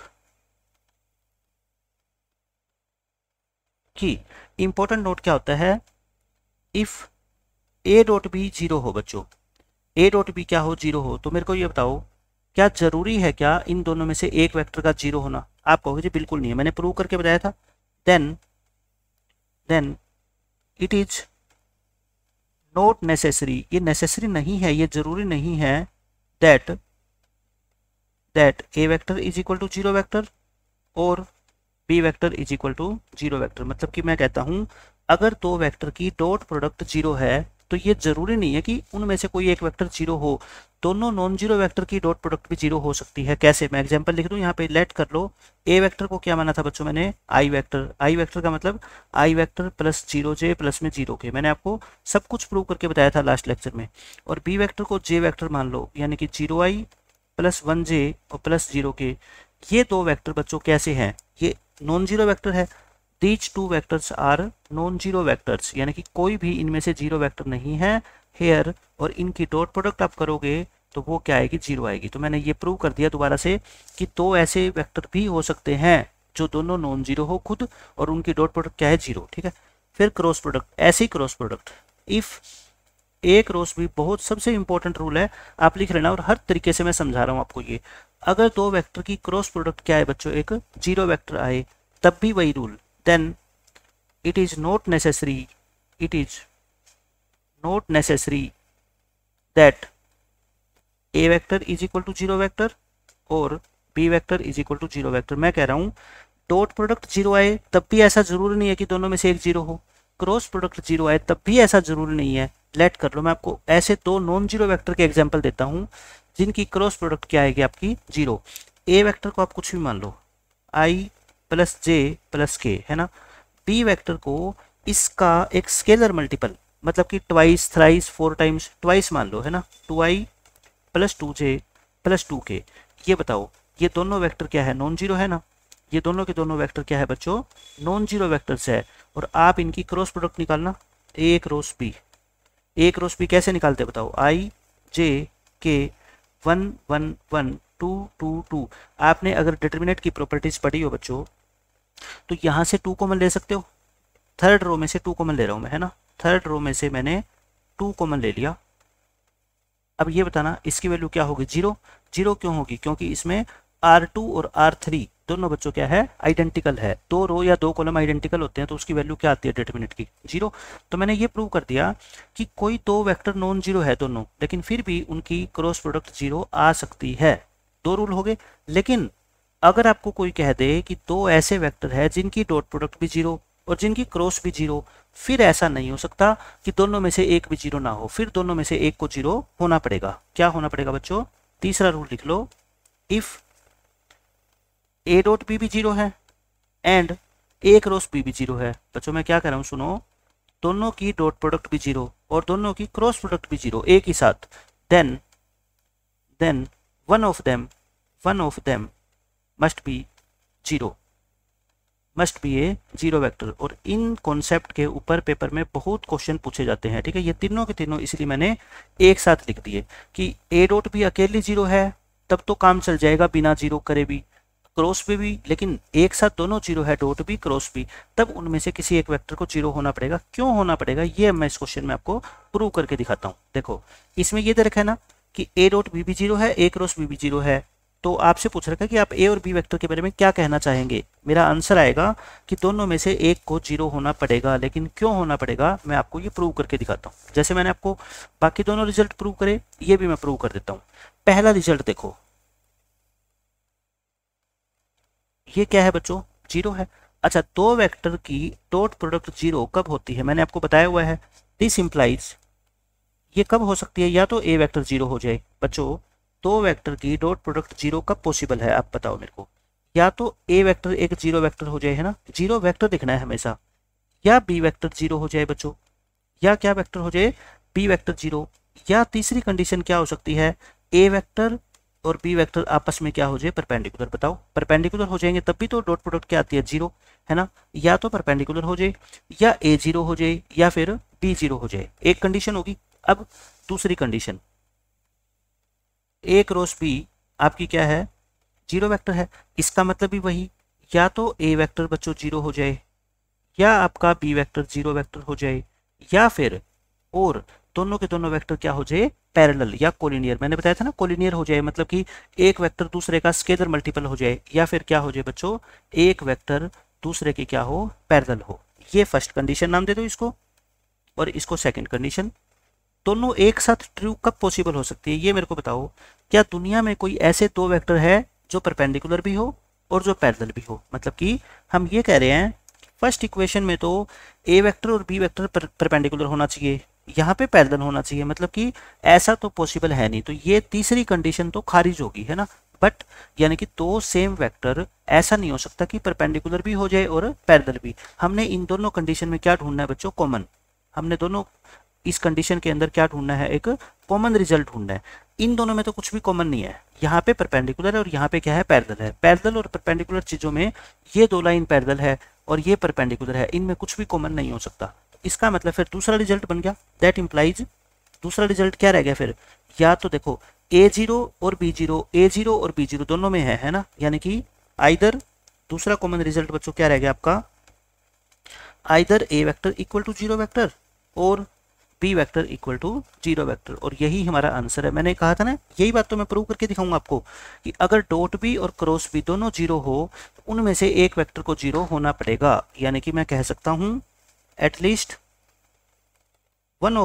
की, इम्पोर्टेंट नोट क्या होता है, इफ a डॉट बी 0 हो बच्चों, a डॉट बी क्या हो 0 हो, तो मेरे को ये बताओ क्या जरूरी है क्या इन दोनों में से एक वेक्टर का 0 होना। आप कहोगे जी बिल्कुल नहीं है, मैंने प्रूव करके बताया था। Then it is not necessary, ये नेसेसरी नहीं है, ये जरूरी नहीं है, that a vector is equal to 0 vector और b vector is equal to 0 vector. मतलब कि मैं कहता हूं अगर दो वेक्टर की डॉट प्रोडक्ट 0 है तो ये जरूरी नहीं है कि उनमें से कोई एक वेक्टर 0 हो, दोनों नॉन जीरो वेक्टर की डॉट प्रोडक्ट भी 0 हो सकती है। कैसे, मैं एग्जांपल लिख दूं यहाँ पे, लेट कर लो a वेक्टर को क्या माना था बच्चों मैंने, i वेक्टर, i वेक्टर का मतलब i vector plus 0j plus में 0k, मैंने आपको सब कुछ प्रूव करके बताया था लास्ट लेक्चर में। और b वेक्टर को j वेक्टर मान लो, यानी कि 0i प्लस 1j और प्लस 0k। ये दो वेक्टर बच्चों कैसे हैं, ये नॉन जीरो वेक्टर है, these two vectors are non zero vectors, यानी कि कोई भी इनमें से जीरो वेक्टर नहीं है हेयर, और इनकी डॉट प्रोडक्ट आप करोगे तो वो क्या आएगी, जीरो आएगी। तो मैंने ये प्रूव कर दिया दोबारा से कि दो ऐसे वेक्टर भी हो सकते हैं जो दोनों नॉन जीरो हो खुद और उनकी डॉट प्रोडक्ट क्या है 0, ठीक है। फिर क्रॉस प्रोडक्ट, ऐसी cross product, if a cross b, बहुत सबसे इंपॉर्टेंट रूल है, आप लिख लेना, और हर तरीके से मैं समझा रहा हूँ आपको ये। अगर दो वेक्टर की क्रॉस प्रोडक्ट क्या है बच्चों, एक जीरो वेक्टर आए, तब भी वही rule, then it is not necessary that a vector is equal to 0 vector और b vector is equal to 0 vector. मैं कह रहा हूँ डॉट प्रोडक्ट 0 आए तब भी ऐसा जरूरी नहीं है कि दोनों में से एक 0 हो, क्रॉस प्रोडक्ट 0 आए तब भी ऐसा जरूरी नहीं है। लेट कर लो, मैं आपको ऐसे दो नॉन जीरो वेक्टर के एग्जांपल देता हूँ जिनकी क्रॉस प्रोडक्ट क्या आएगी आपकी 0। ए वेक्टर को आप कुछ भी मान लो, आई प्लस जे प्लस के, है ना। बी वेक्टर को इसका एक स्केलर मल्टीपल, मतलब कि twice, thrice, four times, twice मान लो, है ना। टू आई प्लस टू जे प्लस टू के। ये बताओ ये दोनों वेक्टर क्या है, नॉन जीरो है ना। ये दोनों के दोनों वेक्टर क्या है बच्चों, नॉन जीरो वेक्टर्स है। और आप इनकी क्रॉस प्रोडक्ट निकालना, ए क्रॉस बी। ए क्रॉस बी कैसे निकालते बताओ, आई जे के, one one one, two two two. आपने अगर डिटर्मिनेंट की प्रॉपर्टीज पढ़ी हो बच्चों, तो यहाँ से टू कॉमन ले सकते हो। थर्ड रो में से टू कॉमन ले रहा हूँ मैं, है ना। थर्ड रो में से मैंने टू कॉमन ले लिया। अब ये बताना इसकी वैल्यू क्या होगी, जीरो। जीरो क्यों होगी, क्योंकि इसमें R2 और R3 दोनों बच्चों क्या है, आइडेंटिकल है। दो रो या दो कॉलम आइडेंटिकल होते हैं तो उसकी वैल्यू क्या आती है डिटरमिनेंट की, जीरो। तो मैंने ये प्रूव कर दिया कि कोई दो वेक्टर नॉन जीरो है दोनों, लेकिन फिर भी उनकी क्रॉस प्रोडक्ट जीरो आ सकती है। दो रूल हो गए। लेकिन अगर आपको कोई कह दे कि दो ऐसे वेक्टर है जिनकी डॉट प्रोडक्ट भी जीरो और जिनकी क्रॉस भी जीरो, फिर ऐसा नहीं हो सकता कि दोनों में से एक भी जीरो ना हो। फिर दोनों में से एक को जीरो होना पड़ेगा। क्या होना पड़ेगा बच्चों, तीसरा रूल लिख लो, इफ ए डॉट बी भी जीरो है एंड ए क्रॉस बी भी जीरो है। बच्चों मैं क्या कर रहा हूँ सुनो, दोनों की डॉट प्रोडक्ट भी जीरो और दोनों की क्रॉस प्रोडक्ट भी जीरो एक ही साथ, then one of them must be zero, must be a zero vector. और इन कॉन्सेप्ट के ऊपर पेपर में बहुत क्वेश्चन पूछे जाते हैं, ठीक है। ये तीनों के तीनों इसलिए मैंने एक साथ लिख दिए कि ए डॉट भी अकेली जीरो है तब तो काम चल जाएगा बिना जीरो करे भी, क्रॉस भी, लेकिन एक साथ दोनों जीरो है डॉट भी क्रॉस भी, तब उनमें से किसी एक वेक्टर को जीरो होना पड़ेगा। क्यों होना पड़ेगा ये मैं इस क्वेश्चन में आपको प्रूव करके दिखाता हूँ। देखो इसमें ये दे रखा है ना कि ए डॉट बी भी जीरो है, ए क्रॉस बी भी जीरो है। तो आपसे पूछ रखा है कि आप ए और बी वेक्टर के बारे में क्या कहना चाहेंगे। मेरा आंसर आएगा कि दोनों में से एक को जीरो होना पड़ेगा। लेकिन क्यों होना पड़ेगा मैं आपको ये प्रूव करके दिखाता हूँ। जैसे मैंने आपको बाकी दोनों रिजल्ट प्रूव करे, ये भी मैं प्रूव कर देता हूँ। पहला रिजल्ट देखो, ये क्या है बच्चों, जीरो है। अच्छा, दो वेक्टर की डॉट प्रोडक्ट जीरो कब होती है, मैंने आपको बताया हुआ है। दिस इंप्लाइज, ये कब हो सकती है, या तो ए वेक्टर जीरो हो जाए। बच्चों दो वेक्टर की डॉट प्रोडक्ट जीरो कब पॉसिबल है, आप बताओ मेरे को। या तो ए वेक्टर एक जीरो वेक्टर हो जाए, है ना, जीरो वेक्टर दिखना है हमेशा, या बी वेक्टर जीरो हो जाए बच्चों, या क्या वेक्टर हो जाए, बी वेक्टर जीरो। या तीसरी कंडीशन क्या हो सकती है, ए वेक्टर और बी वेक्टर आपस में क्या हो जाए, परपेंडिकुलर। बताओ परपेंडिकुलर हो जाएंगे तब भी तो डॉट प्रोडक्ट क्या आती है, जीरो, है ना। या तो परपेंडिकुलर हो जाए, या ए जीरो हो जाए, या फिर बी जीरो हो जाए, एक कंडीशन होगी। अब दूसरी कंडीशन, ए क्रॉस बी आपकी क्या है, जीरो वेक्टर है, इसका मतलब भी वही, या तो ए वेक्टर बच्चों जीरो हो जाए, या आपका बी वेक्टर जीरो वेक्टर हो जाए, या फिर और दोनों के दोनों वेक्टर क्या हो जाए, पैरेलल या कोलिनियर। मैंने बताया था ना कोलिनियर हो जाए, मतलब कि एक वेक्टर दूसरे का स्केलर मल्टीपल हो जाए, या फिर क्या हो जाए बच्चों, एक वेक्टर दूसरे की क्या हो, पैरेलल हो। ये फर्स्ट कंडीशन नाम दे दो इसको, और इसको सेकंड कंडीशन। दोनों एक साथ ट्रू कब पॉसिबल हो सकती है, ये मेरे को बताओ। क्या दुनिया में कोई ऐसे दो वेक्टर है जो परपेंडिकुलर भी हो और जो पैरेलल भी हो, मतलब कि हम ये कह रहे हैं फर्स्ट इक्वेशन में तो ए वेक्टर और बी वेक्टर परपेंडिकुलर होना चाहिए, यहाँ पे पैरेलल होना चाहिए, मतलब कि ऐसा तो पॉसिबल है नहीं, तो ये तीसरी कंडीशन तो खारिज होगी, है ना। बट यानी कि दो सेम वेक्टर ऐसा नहीं हो सकता कि परपेंडिकुलर भी हो जाए और पैरेलल भी। हमने इन दोनों कंडीशन में क्या ढूंढना है बच्चों, कॉमन। हमने दोनों इस कंडीशन के अंदर क्या ढूंढना है, एक कॉमन रिजल्ट ढूंढना है। इन दोनों में तो कुछ भी कॉमन नहीं है, यहाँ पे परपेंडिकुलर है और यहाँ पे क्या है, पैरेलल है। पैरेलल और परपेंडिकुलर चीजों में ये दो लाइन पैरेलल है और ये परपेंडिकुलर है, इनमें कुछ भी कॉमन नहीं हो सकता। इसका मतलब फिर दूसरा रिजल्ट बन गया, दैट इंप्लाइज। दूसरा रिजल्ट क्या रह गया फिर, या तो देखो ए जीरो और बी जीरो, ए जीरो और बी जीरो दोनों में है ना, यानी कि आइदर दूसरा कॉमन रिजल्ट बच्चों क्या रह गया आपका, either A vector equal to zero vector और B vector equal to zero vector. और यही हमारा आंसर है। मैंने कहा था ना, यही बात तो मैं प्रूव करके दिखाऊंगा आपको कि अगर डॉट बी और क्रॉस बी दोनों जीरो हो तो उनमें से एक वेक्टर को जीरो होना पड़ेगा। यानी कि मैं कह सकता हूं at least one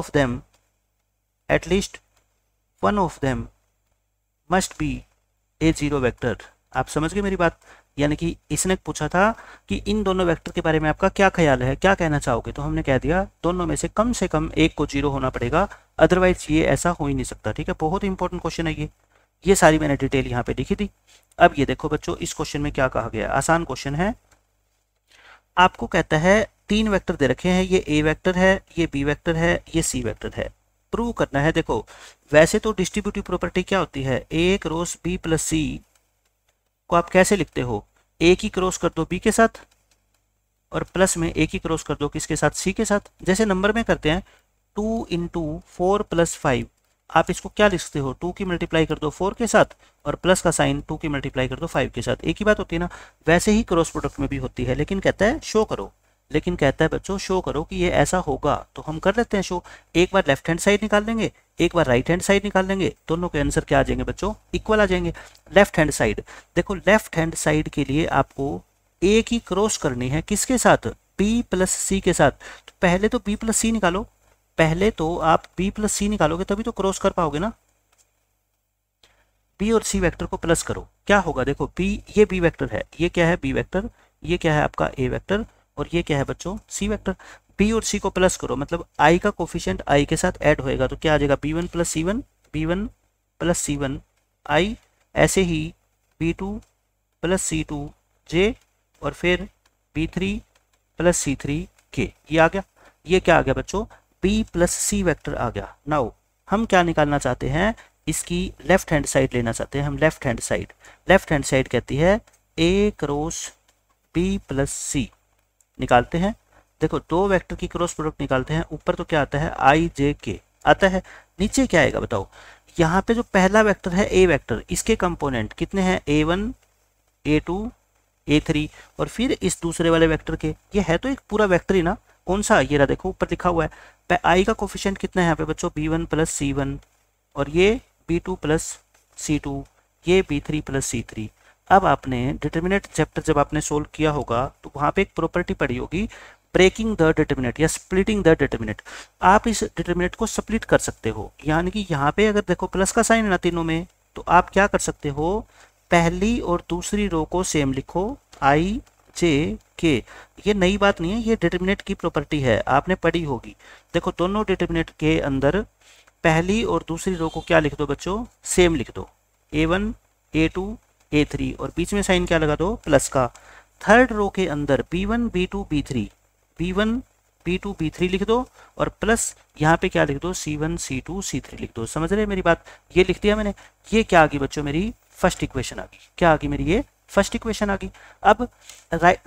of them must be a zero vector. आप समझ गए मेरी बात। यानी कि इसने पूछा था कि इन दोनों वेक्टर के बारे में आपका क्या ख्याल है, क्या कहना चाहोगे, तो हमने कह दिया दोनों में से कम एक को जीरो होना पड़ेगा, अदरवाइज ये ऐसा हो ही नहीं सकता। ठीक है, बहुत इंपॉर्टेंट क्वेश्चन है ये सारी मैंने डिटेल यहाँ पे लिखी थी। अब ये देखो बच्चों, इस क्वेश्चन में क्या कहा गया, आसान क्वेश्चन है। आपको कहता है तीन वेक्टर दे रखे हैं, ये ए वेक्टर है, ये बी वेक्टर है, ये सी वेक्टर है। प्रूव करना है। देखो वैसे तो डिस्ट्रीब्यूटिव प्रॉपर्टी क्या होती है, ए क्रॉस बी प्लस सी को आप कैसे लिखते हो, ए की क्रॉस कर दो बी के साथ और प्लस में ए की क्रॉस कर दो किसके साथ, सी के साथ। जैसे नंबर में करते हैं 2 × 4 + 5, आप इसको क्या लिखते हो, 2 की मल्टीप्लाई कर दो 4 के साथ और प्लस का साइन, 2 की मल्टीप्लाई कर दो 5 के साथ। एक ही बात होती है ना, वैसे ही क्रॉस प्रोडक्ट में भी होती है। लेकिन कहता है शो करो, लेकिन कहता है बच्चों शो करो कि ये ऐसा होगा, तो हम कर लेते हैं शो। एक बार लेफ्ट हैंड साइड निकाल लेंगे, एक बार राइट हैंड साइड निकाल लेंगे, दोनों के आंसर क्या आ जाएंगे बच्चों, इक्वल आ जाएंगे। लेफ्ट हैंड साइड देखो, लेफ्ट हैंड साइड के लिए आपको ए की क्रॉस करनी है किसके साथ, बी प्लस सी के साथ। तो पहले तो बी प्लस सी निकालो, पहले तो आप b प्लस सी निकालोगे तभी तो क्रॉस कर पाओगे ना। b और c वेक्टर को प्लस करो, क्या होगा देखो, b ये b वेक्टर है, ये क्या है b वेक्टर, ये क्या है आपका a वेक्टर और ये क्या है बच्चों c वेक्टर। b और c को प्लस करो मतलब i का कोफिशिएंट i के साथ ऐड होएगा, तो क्या आ जाएगा b1 + c1, b1 + c1 i, ऐसे ही b2 + c2 j और फिर b3 + c3 k। ये आ गया, ये क्या आ गया बच्चों, b प्लस सी वैक्टर आ गया। नाउ हम क्या निकालना चाहते हैं, इसकी लेफ्ट हैंड साइड लेना चाहते हैं हम। Left hand side, left hand side कहती है a क्रॉस b प्लस सी निकालते हैं। देखो दो वेक्टर की क्रॉस प्रोडक्ट निकालते हैं, ऊपर तो क्या आता है i j k आता है, नीचे क्या आएगा बताओ। यहाँ पे जो पहला वेक्टर है a वेक्टर, इसके कंपोनेंट कितने हैं, a1 a2 a3 और फिर इस दूसरे वाले वेक्टर के, ये है तो एक पूरा वेक्टर ही ना। कौन सा, ये रहा देखो ऊपर लिखा हुआ है, आई का कोफिशिएंट कितना है यहाँ पे बच्चों, b1 + c1 और ये b2 + c2, ये b3 + c3। अब आपने डिटर्मिनेंट चैप्टर जब आपने सोल्व किया होगा तो वहाँ पे एक प्रॉपर्टी पढ़ी होगी, ब्रेकिंग द डिटर्मिनेंट या स्प्लिटिंग द डिटर्मिनेंट। आप इस डिटर्मिनेंट को स्प्लिट कर सकते हो, यानी कि यहाँ पे अगर देखो प्लस का साइन है ना तीनों में, तो आप क्या कर सकते हो, पहली और दूसरी रो को सेम लिखो आई जे के। ये नई बात नहीं है, ये डिटर्मिनेंट की प्रॉपर्टी है, आपने पढ़ी होगी। देखो दोनों डिटर्मिनेंट के अंदर पहली और दूसरी रो को क्या लिख दो बच्चों, सेम लिख दो, a1 a2 a3 और बीच में साइन क्या लगा दो, प्लस का। थर्ड रो के अंदर b1 b2 b3 लिख दो और प्लस यहाँ पे क्या लिख दो, c1 c2 c3 लिख दो। समझ रहे हैं मेरी बात, ये लिख दिया मैंने। ये क्या आ गई बच्चों, मेरी फर्स्ट इक्वेशन आ गई। क्या आ गई मेरी, ये फर्स्ट इक्वेशन आ गई। अब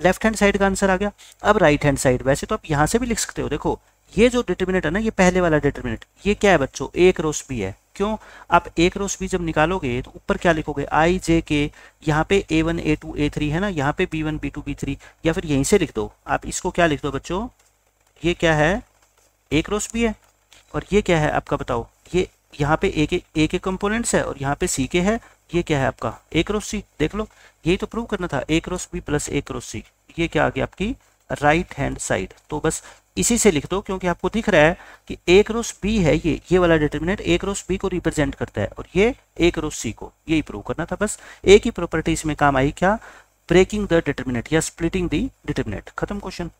लेफ्ट हैंड साइड का आंसर आ गया। अब राइट हैंड साइड, वैसे तो आप यहाँ से भी लिख सकते हो। देखो ये जो डिटर्मिनेंट है ना, ये पहले वाला डिटर्मिनेंट, ये क्या है बच्चों, a क्रॉस b है। क्यों, आप a क्रॉस b जब निकालोगे तो ऊपर क्या लिखोगे, i j k, यहाँ पे a1 a2 a3 है ना, यहाँ पे b1 b2 b3, या फिर यहीं से लिख दो आप। इसको क्या लिख दो बच्चों, ये क्या है a क्रॉस b है और ये क्या है आपका बताओ, ये यहाँ पे a के कंपोनेंट्स है और यहाँ पे c के है। ये क्या है आपका a क्रॉस c। देख लो, यही तो प्रूव करना था, a cross b plus a cross c। ये क्या आ गया आपकी राइट हैंड साइड। तो बस इसी से लिख दो, क्योंकि आपको दिख रहा है कि a क्रॉस b है, ये वाला डिटर्मिनेंट a क्रॉस b को रिप्रेजेंट करता है और ये a क्रॉस c को। यही प्रूव करना था, बस एक ही प्रॉपर्टी इसमें काम आई, क्या, ब्रेकिंग द डिटर्मिनेंट या स्प्लिटिंग द डिटर्मिनेंट। खत्म क्वेश्चन।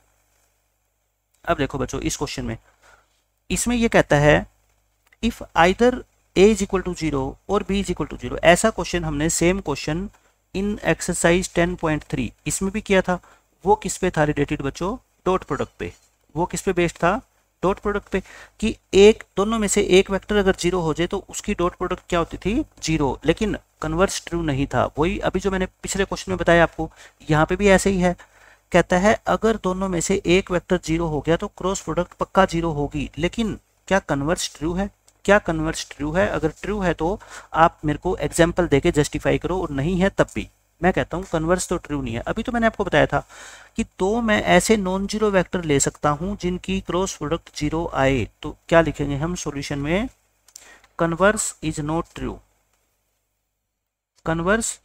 अब देखो बच्चों इस क्वेश्चन में, इसमें यह कहता है इफ आइदर a = 0 और b = 0। ऐसा क्वेश्चन हमने, सेम क्वेश्चन इन एक्सरसाइज 10.3 इसमें भी किया था। वो किस पे था रिलेटेड बच्चों, डॉट प्रोडक्ट पे। वो किस पे बेस्ड था, डॉट प्रोडक्ट पे, कि एक दोनों में से एक वेक्टर अगर 0 हो जाए तो उसकी डॉट प्रोडक्ट क्या होती थी, 0। लेकिन कन्वर्स ट्रू नहीं था। वही अभी जो मैंने पिछले क्वेश्चन में बताया आपको, यहाँ पे भी ऐसे ही है। कहता है अगर दोनों में से एक वेक्टर 0 हो गया तो क्रॉस प्रोडक्ट पक्का 0 होगी। लेकिन क्या कन्वर्स ट्रू है, क्या कन्वर्स ट्रू है, अगर ट्रू है तो आप मेरे को एग्जाम्पल देके जस्टिफाई करो, और नहीं है तब भी मैं कहता हूँ कन्वर्स तो ट्रू नहीं है। अभी तो मैंने आपको बताया था कि तो मैं ऐसे नॉन जीरो वेक्टर ले सकता हूँ जिनकी क्रॉस प्रोडक्ट 0 आए, तो क्या लिखेंगे हम सॉल्यूशन में, converse is not true, converse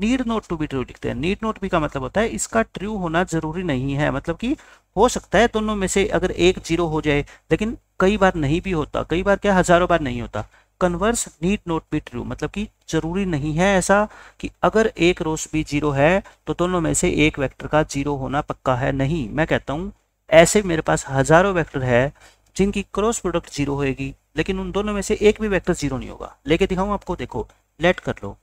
need not to be true लिखते हैं। नीड नॉट बी का मतलब होता है इसका ट्रू होना जरूरी नहीं है, मतलब कि हो सकता है दोनों में से अगर एक 0 हो जाए, लेकिन कई बार नहीं भी होता, कई बार क्या हजारों बार नहीं होता। Converse need not be true मतलब कि जरूरी नहीं है ऐसा कि अगर a क्रॉस b 0 है तो दोनों में से एक वेक्टर का 0 होना पक्का है। नहीं, मैं कहता हूँ ऐसे मेरे पास हजारों वेक्टर है जिनकी क्रॉस प्रोडक्ट 0 होगी, लेकिन उन दोनों में से एक भी वेक्टर 0 नहीं होगा। लेके दिखाऊँ आपको, देखो लेट कर लो,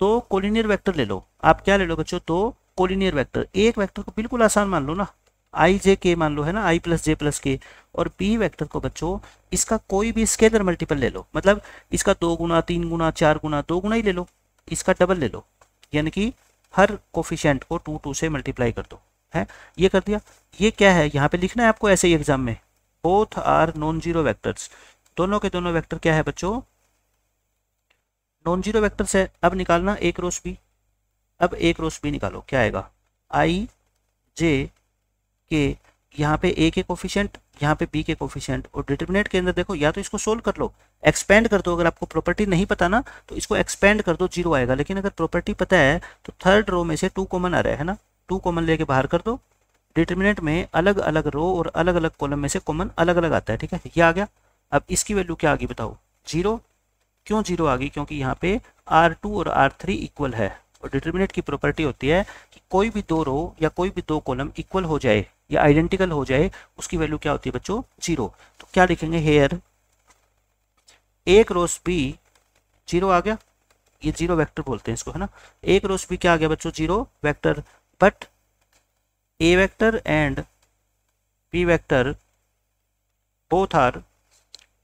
तो कोलिनियर वेक्टर ले लो। आप क्या ले लो बच्चों? तो कोलिनियर वेक्टर। एक वेक्टर को बिल्कुल आसान मान लो ना, आई जे के मान लो, है ना, आई प्लस जे प्लस के। और बी वेक्टर को बच्चों इसका कोई भी स्केलर मल्टीपल ले लो, मतलब इसका 2 गुना, 3 गुना, 4 गुना, 2 गुना ही ले लो, इसका डबल ले लो, यानी कि हर कोफिशिएंट को 2 से मल्टीप्लाई कर दो। है, ये कर दिया। ये क्या है, यहाँ पे लिखना है आपको ऐसे ही एग्जाम में, both are non zero vectors. दोनों के दोनों वेक्टर क्या है बच्चों? नॉन जीरो वेक्टर्स है। अब निकालना एक रोस बी। अब एक रोस बी निकालो, क्या आएगा? आई जे के, यहाँ पे ए के कोफिशिएंट, यहाँ पे बी के कोफिशिएंट। और डिटरमिनेंट के अंदर देखो, या तो इसको सोल्व कर लो, एक्सपेंड कर दो, अगर आपको प्रॉपर्टी नहीं पता ना तो इसको एक्सपेंड कर दो, जीरो आएगा। लेकिन अगर प्रॉपर्टी पता है तो थर्ड रो में से 2 कॉमन आ रहा है ना, 2 कॉमन लेके बाहर कर दो। डिटरमिनेंट में अलग अलग रो और अलग अलग कॉलम में से कॉमन अलग अलग आता है, ठीक है। ये आ गया। अब इसकी वैल्यू क्या आ गई बताओ? जीरो। क्यों जीरो आ गई? क्योंकि यहाँ पे R2 और R3 इक्वल है। और डिटरमिनेंट की प्रॉपर्टी होती है कि कोई भी दो रो या कोई भी दो कॉलम इक्वल हो जाए या आइडेंटिकल हो जाए, उसकी वैल्यू क्या होती है बच्चों? जीरो। तो क्या लिखेंगे हेयर? एक रोस बी जीरो आ गया, ये जीरो वेक्टर बोलते हैं इसको, है ना। एक रोस बी क्या आ गया बच्चों? Zero vector. But A vector and B vector both are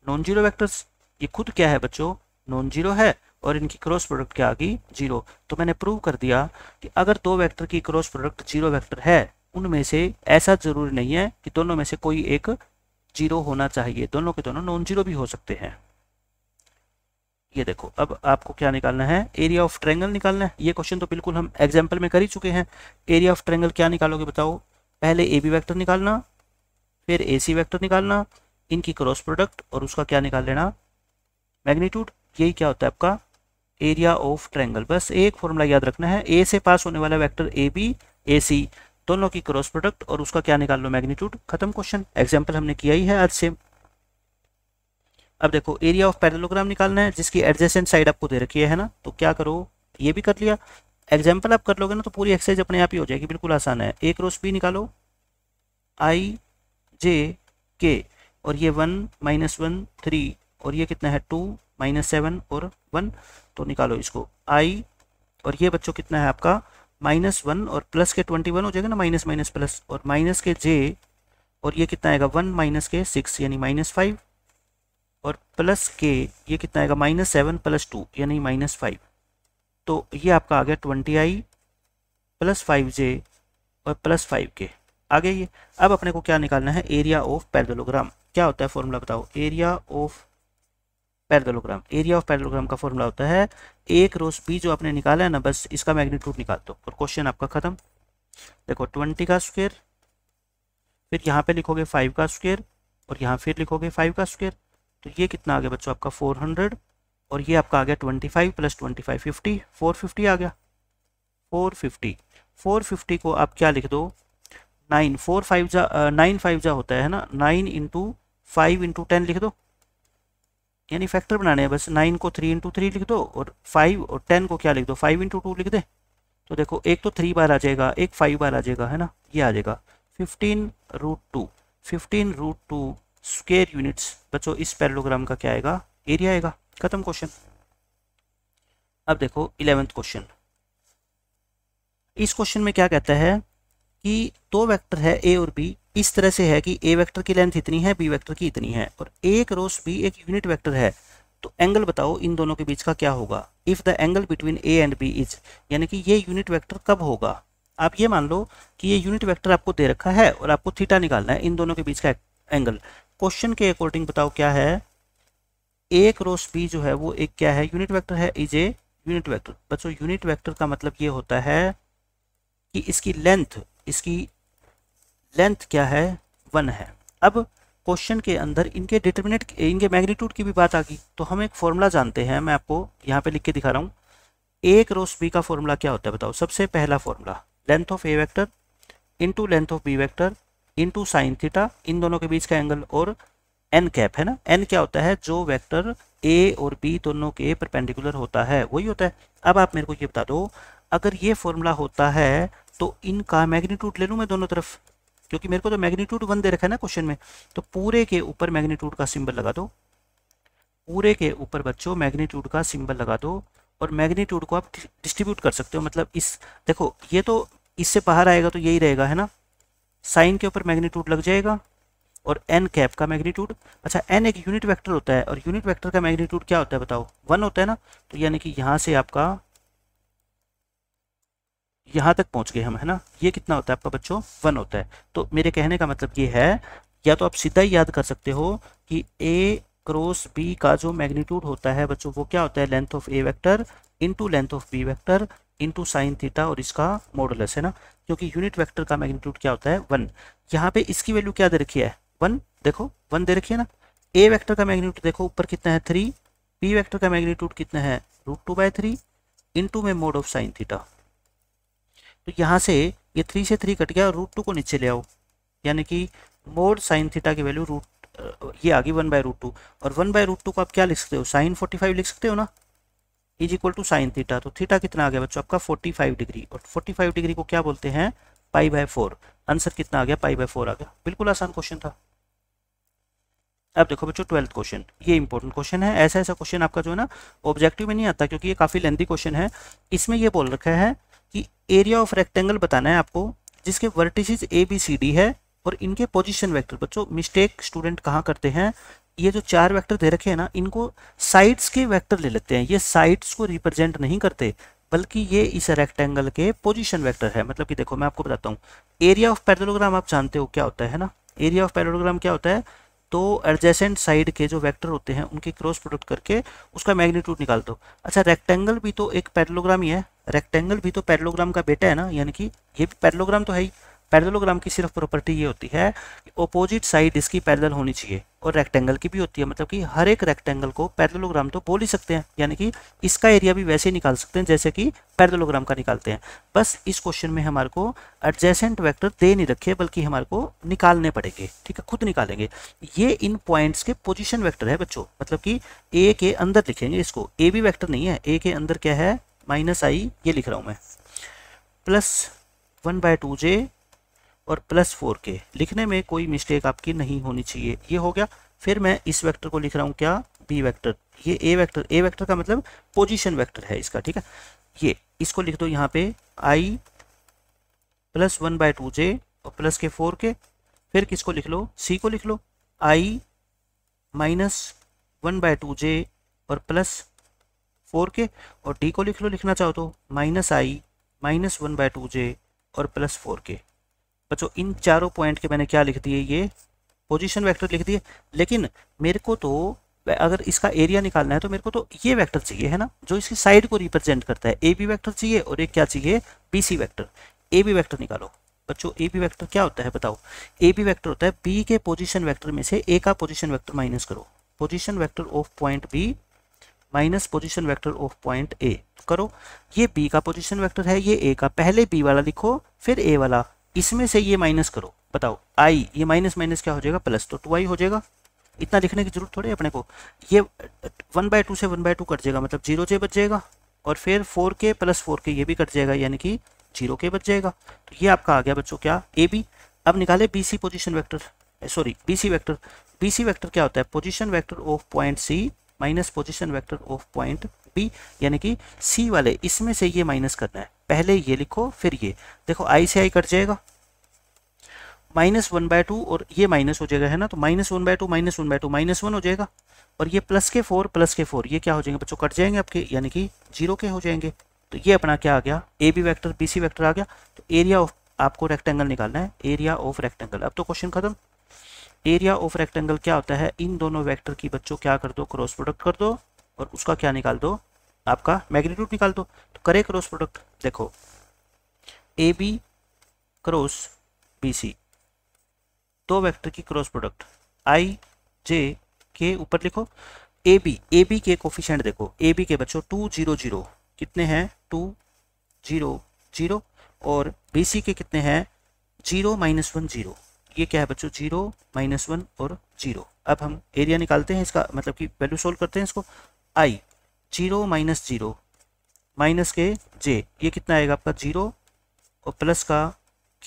non zero vectors. ये खुद क्या है बच्चों? नॉन जीरो है। और इनकी क्रॉस प्रोडक्ट क्या आ गई? जीरो। तो मैंने प्रूव कर दिया कि अगर दो वेक्टर की क्रॉस प्रोडक्ट जीरो वेक्टर है, उनमें से ऐसा जरूरी नहीं है कि दोनों में से कोई एक जीरो होना चाहिए, दोनों के दोनों नॉन जीरो भी हो सकते हैं। ये देखो, अब आपको क्या निकालना है? एरिया ऑफ ट्रायंगल निकालना है। ये क्वेश्चन तो बिल्कुल हम एग्जाम्पल में कर ही चुके हैं। एरिया ऑफ ट्रायंगल क्या निकालोगे बताओ? पहले ए बी वैक्टर निकालना, फिर ए सी वैक्टर निकालना, इनकी क्रॉस प्रोडक्ट और उसका क्या निकाल लेना? मैग्नीट्यूड। यही क्या होता है आपका? Area of triangle. बस एक फॉर्मूला याद रखना है, ए से पास होने वाला वेक्टर ए बी ए सी, दोनों की क्रॉस प्रोडक्ट और उसका क्या निकाल लो? मैग्नीट्यूड। खत्म क्वेश्चन, एग्जाम्पल हमने किया ही है आज से। अब देखो, एरिया ऑफ पैरेललोग्राम निकालना है जिसकी एडजेसेंट साइड आपको दे रखी है ना। तो क्या करो, ये भी कर लिया। एग्जाम्पल आप कर लोगे ना तो पूरी एक्सरसाइज अपने आप ही हो जाएगी, बिल्कुल आसान है। एक रोस बी निकालो, आई जे के, और ये 1 - 1 3, और ये कितना है? 2 - 7 और 1। तो निकालो इसको आई, और ये बच्चों कितना है आपका? -1 और प्लस के 21 हो जाएगा ना, माइनस माइनस प्लस, और माइनस के जे, और ये कितना आएगा? 1 - के 6 यानी -5, और प्लस के ये कितना आएगा? -7 + 2 यानी -5। तो ये आपका आ गया 20i प्लस 5j और प्लस 5k आ गया ये। अब अपने को क्या निकालना है? Area of parallelogram. क्या होता है फॉर्मूला बताओ? Area of parallelogram, area of parallelogram का फॉर्मूला होता है एक रोस बी जो आपने निकाला है ना, बस इसका मैग्नीट्यूड निकाल दो और क्वेश्चन आपका खत्म। देखो 20 का स्क्वायर, फिर यहाँ पे लिखोगे 5 का स्क्वायर, और यहाँ फिर लिखोगे 5 का स्क्वायर। तो ये कितना आ गया बच्चों आपका? 400, और ये आपका आ गया 25 + 25 50, 450 आ गया। 450 को आप क्या लिख दो? 9 5 जा होता है ना, 9 × 5 × 10 लिख दो, यानी फैक्टर बनाने हैं बस। 9 को 3 × 3 लिख दो, और 5 और 10 को क्या लिख दो? 5 × 2 लिख दे। तो देखो एक तो 3 बार आ जाएगा, एक 5 बार आ जाएगा, है ना। ये आ जाएगा 15√2, 15√2 स्क्वायर यूनिट्स बच्चों इस पैरेललोग्राम का क्या आएगा? एरिया आएगा। खत्म क्वेश्चन। अब देखो 11वां क्वेश्चन। इस क्वेश्चन में क्या कहता है कि दो वेक्टर है ए और बी, इस तरह से है कि ए वेक्टर की लेंथ इतनी है, बी वेक्टर की इतनी है, और एक रोस बी एक यूनिट वेक्टर है। तो एंगल बताओ इन दोनों के बीच का क्या होगा? If the angle between A and B is, यानी कि ये यूनिट वेक्टर कब होगा? आप ये मान लो कि ये यूनिट वेक्टर आपको दे रखा है और आपको थीटा निकालना है इन दोनों के बीच का एंगल। क्वेश्चन के अकॉर्डिंग बताओ क्या है? एक रोस बी जो है वो एक क्या है? यूनिट वेक्टर है, इज ए यूनिट वेक्टर। बच्चों यूनिट वेक्टर का मतलब ये होता है कि इसकी लेंथ क्या है? 1 है। अब क्वेश्चन के अंदर इनके डिटरमिनेंट, इनके मैग्नीट्यूड की भी बात आ गई, तो हम एक फॉर्मूला जानते हैं। मैं आपको यहाँ पे लिख के दिखा रहा हूँ। एक रोस बी का फॉर्मूला क्या होता है बताओ? सबसे पहला formula, length of A vector into length of B vector into sine theta, इन दोनों के बीच का एंगल, और एन कैप, है ना। एन क्या होता है? जो वेक्टर ए और बी दोनों के परपेंडिकुलर होता है, वही होता है। अब आप मेरे को ये बता दो, अगर ये फॉर्मूला होता है तो इनका मैग्नीट्यूड ले लूँ मैं दोनों तरफ, क्योंकि मेरे को तो मैग्नीट्यूड 1 दे रखा है ना क्वेश्चन में। तो पूरे के ऊपर मैग्नीट्यूड का सिंबल लगा दो, पूरे के ऊपर बच्चों मैग्नीट्यूड का सिंबल लगा दो, और मैग्नीट्यूड को आप डिस्ट्रीब्यूट कर सकते हो। मतलब इस देखो ये तो इससे बाहर आएगा तो यही रहेगा है ना, साइन के ऊपर मैग्नीट्यूड लग जाएगा और एन कैप का मैग्नीट्यूड। अच्छा एन एक यूनिट वेक्टर होता है और यूनिट वेक्टर का मैग्नीट्यूड क्या होता है बताओ, 1 होता है ना। तो यानी कि यहाँ से आपका यहाँ तक पहुँच गए हम है ना, ये कितना होता है आपका बच्चों 1 होता है। तो मेरे कहने का मतलब ये है, या तो आप सीधा ही याद कर सकते हो कि ए क्रॉस बी का जो मैग्नीट्यूड होता है बच्चों वो क्या होता है, length of A vector into length of B vector into sine theta और इसका मॉडुलस है ना, क्योंकि यूनिट वेक्टर का मैग्नीट्यूड क्या होता है 1। यहाँ पे इसकी वैल्यू क्या दे रखी है 1, देखो 1 दे रखी है ना। ए वेक्टर का मैग्नीट्यूड देखो ऊपर कितना है 3, बी वेक्टर का मैग्नीट्यूड कितना है √2/3 इंटू में मोड ऑफ साइन थीटा। तो यहाँ से ये 3 से 3 कट गया और √2 को नीचे ले आओ, यानी कि मोड साइन थीटा की वैल्यू ये आ गई 1/√2 और 1/√2 को आप क्या लिख सकते हो, साइन 45 लिख सकते हो ना, is equal to sine theta. तो थीटा कितना आ गया बच्चों आपका 45 डिग्री, और 45 डिग्री को क्या बोलते हैं π/4। आंसर कितना आ गया π/4 आ गया। बिल्कुल आसान क्वेश्चन था। अब देखो बच्चों 12th क्वेश्चन, ये इंपॉर्टेंट क्वेश्चन है। ऐसा क्वेश्चन आपका जो है ना ऑब्जेक्टिव में नहीं आता क्योंकि ये काफ़ी लेंथी क्वेश्चन है। इसमें यह बोल रखा है कि एरिया ऑफ रेक्टेंगल बताना है आपको जिसके वर्टिसेस ABCD है और इनके पोजीशन वेक्टर। बच्चों मिस्टेक स्टूडेंट कहाँ करते हैं, ये जो 4 वेक्टर दे रखे हैं ना इनको साइड्स के वेक्टर ले लेते हैं। ये साइड्स को रिप्रेजेंट नहीं करते बल्कि ये इस रेक्टेंगल के पोजीशन वेक्टर है। मतलब कि देखो मैं आपको बताता हूँ, एरिया ऑफ पैरेललोग्राम आप जानते हो क्या होता है ना, एरिया ऑफ पैरेललोग्राम क्या होता है, तो एडजेसेंट साइड के जो वेक्टर होते हैं उनके क्रॉस प्रोडक्ट करके उसका मैग्नीट्यूड निकाल दो। अच्छा रेक्टेंगल भी तो एक पैरेललोग्राम ही है, रेक्टेंगल भी तो पैरेललोग्राम का बेटा है ना, यानी कि ये भी पैरेललोग्राम तो है ही। पैरेललोग्राम की सिर्फ प्रॉपर्टी ये होती है कि ऑपोजिट साइड इसकी पैरेलल होनी चाहिए, और रेक्टेंगल की भी होती है। मतलब कि हर एक रेक्टेंगल को पैरेललोग्राम तो बोल ही सकते हैं, यानी कि इसका एरिया भी वैसे ही निकाल सकते हैं जैसे कि पैरेललोग्राम का निकालते हैं। बस इस क्वेश्चन में हमारे को एडजेसेंट वेक्टर दे नहीं रखे बल्कि हमारे को निकालने पड़ेंगे, ठीक है, खुद निकालेंगे। ये इन पॉइंट्स के पोजिशन वैक्टर है बच्चों, मतलब कि ए के अंदर लिखेंगे इसको, ए भी वैक्टर नहीं है, ए के अंदर क्या है -i ये लिख रहा हूँ मैं, +1/2j और +4k। लिखने में कोई मिस्टेक आपकी नहीं होनी चाहिए। ये हो गया, फिर मैं इस वेक्टर को लिख रहा हूँ क्या, b वेक्टर। ये a वेक्टर का मतलब पोजीशन वेक्टर है इसका, ठीक है। ये इसको लिख दो यहाँ पे i +1/2j और +4k। फिर किसको लिख लो, c को लिख लो, i -1/2j और +4k, और d को लिख लो, लिखना चाहो तो -i -1/2j और +4k। बच्चों इन चारों पॉइंट के मैंने क्या लिख दिए, ये पोजीशन वेक्टर लिख दिए। लेकिन मेरे को तो अगर इसका एरिया निकालना है तो मेरे को तो ये वेक्टर चाहिए है ना, जो इसकी साइड को रिप्रेजेंट करता है। ए बी वेक्टर चाहिए और एक क्या चाहिए, BC vector. A B vector निकालो बच्चों, ए बी वेक्टर क्या होता है बताओ। ए बी वेक्टर होता है बी के पोजीशन वेक्टर में से ए का पोजीशन वेक्टर माइनस करो, position vector of point B minus position vector of point A करो। ये बी का पोजीशन वेक्टर है, ये ए का, पहले बी वाला लिखो फिर ए वाला, इसमें से ये माइनस करो। बताओ आई, ये माइनस माइनस क्या हो जाएगा प्लस, तो 2i हो जाएगा। इतना लिखने की जरूरत थोड़ी है अपने को। ये 1/2 से 1/2 कट जाएगा, मतलब 0j बच जाएगा, और फिर 4k +4k ये भी कट जाएगा, यानी कि 0k बच जाएगा। तो ये आपका आ गया बच्चों क्या, ए बी। अब निकाले BC position vector, sorry BC vector. BC vector क्या होता है, position vector of point C minus position vector of point B, यानी कि सी वाले, इसमें से ये माइनस करना है, पहले ये लिखो फिर ये। देखो आई से आई कट जाएगा, -1/2 और ये माइनस हो जाएगा है ना, तो -1/2 -1 हो जाएगा, और ये +4 ये क्या हो जाएंगे बच्चों, कट जाएंगे आपके, यानी कि 0k हो जाएंगे। तो ये अपना क्या आ गया, A B vector BC vector आ गया। तो एरिया ऑफ आपको रेक्टेंगल निकालना है, एरिया ऑफ रेक्टेंगल। अब तो क्वेश्चन खत्म। एरिया ऑफ रेक्टेंगल क्या होता है, इन दोनों वैक्टर की बच्चों क्या कर दो, क्रॉस प्रोडक्ट कर दो और उसका क्या निकाल दो, आपका मैग्नीट्यूड निकाल दो। तो करे क्रॉस प्रोडक्ट, देखो ए बी क्रॉस BC, दो वेक्टर की क्रॉस प्रोडक्ट, आई जे के ऊपर लिखो, ए बी के कोफिशिएंट देखो, ए बी के बच्चों 2 0 0 कितने हैं, 2 0 0, और BC के कितने हैं 0 -1 0, ये क्या है बच्चों 0 -1 और 0। अब हम एरिया निकालते हैं इसका, मतलब कि वैल्यू सोल्व करते हैं इसको। आई 0 -0 माइनस के जे, ये कितना आएगा आपका 0 और प्लस का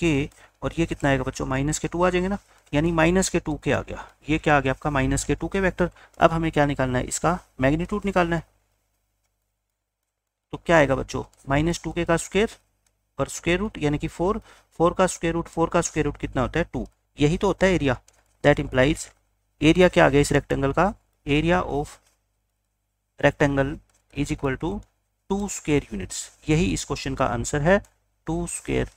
k, और ये कितना आएगा बच्चों -2 आ जाएंगे ना, यानी -2k आ गया। ये क्या आ गया आपका -2k वेक्टर। अब हमें क्या निकालना है, इसका मैग्नीट्यूड निकालना है। तो क्या आएगा बच्चों, -2k का स्क्वायर पर स्क्वायर रूट यानी कि 4, 4 का स्क्वायर रूट, 4 का स्क्वायर रूट कितना होता है 2, यही तो होता है एरिया। दैट इंप्लाइज एरिया क्या आ गया इस रेक्टेंगल का, area of rectangle is equal to 2 square units. यही इस क्वेश्चन का आंसर है, 2 स्क्वायर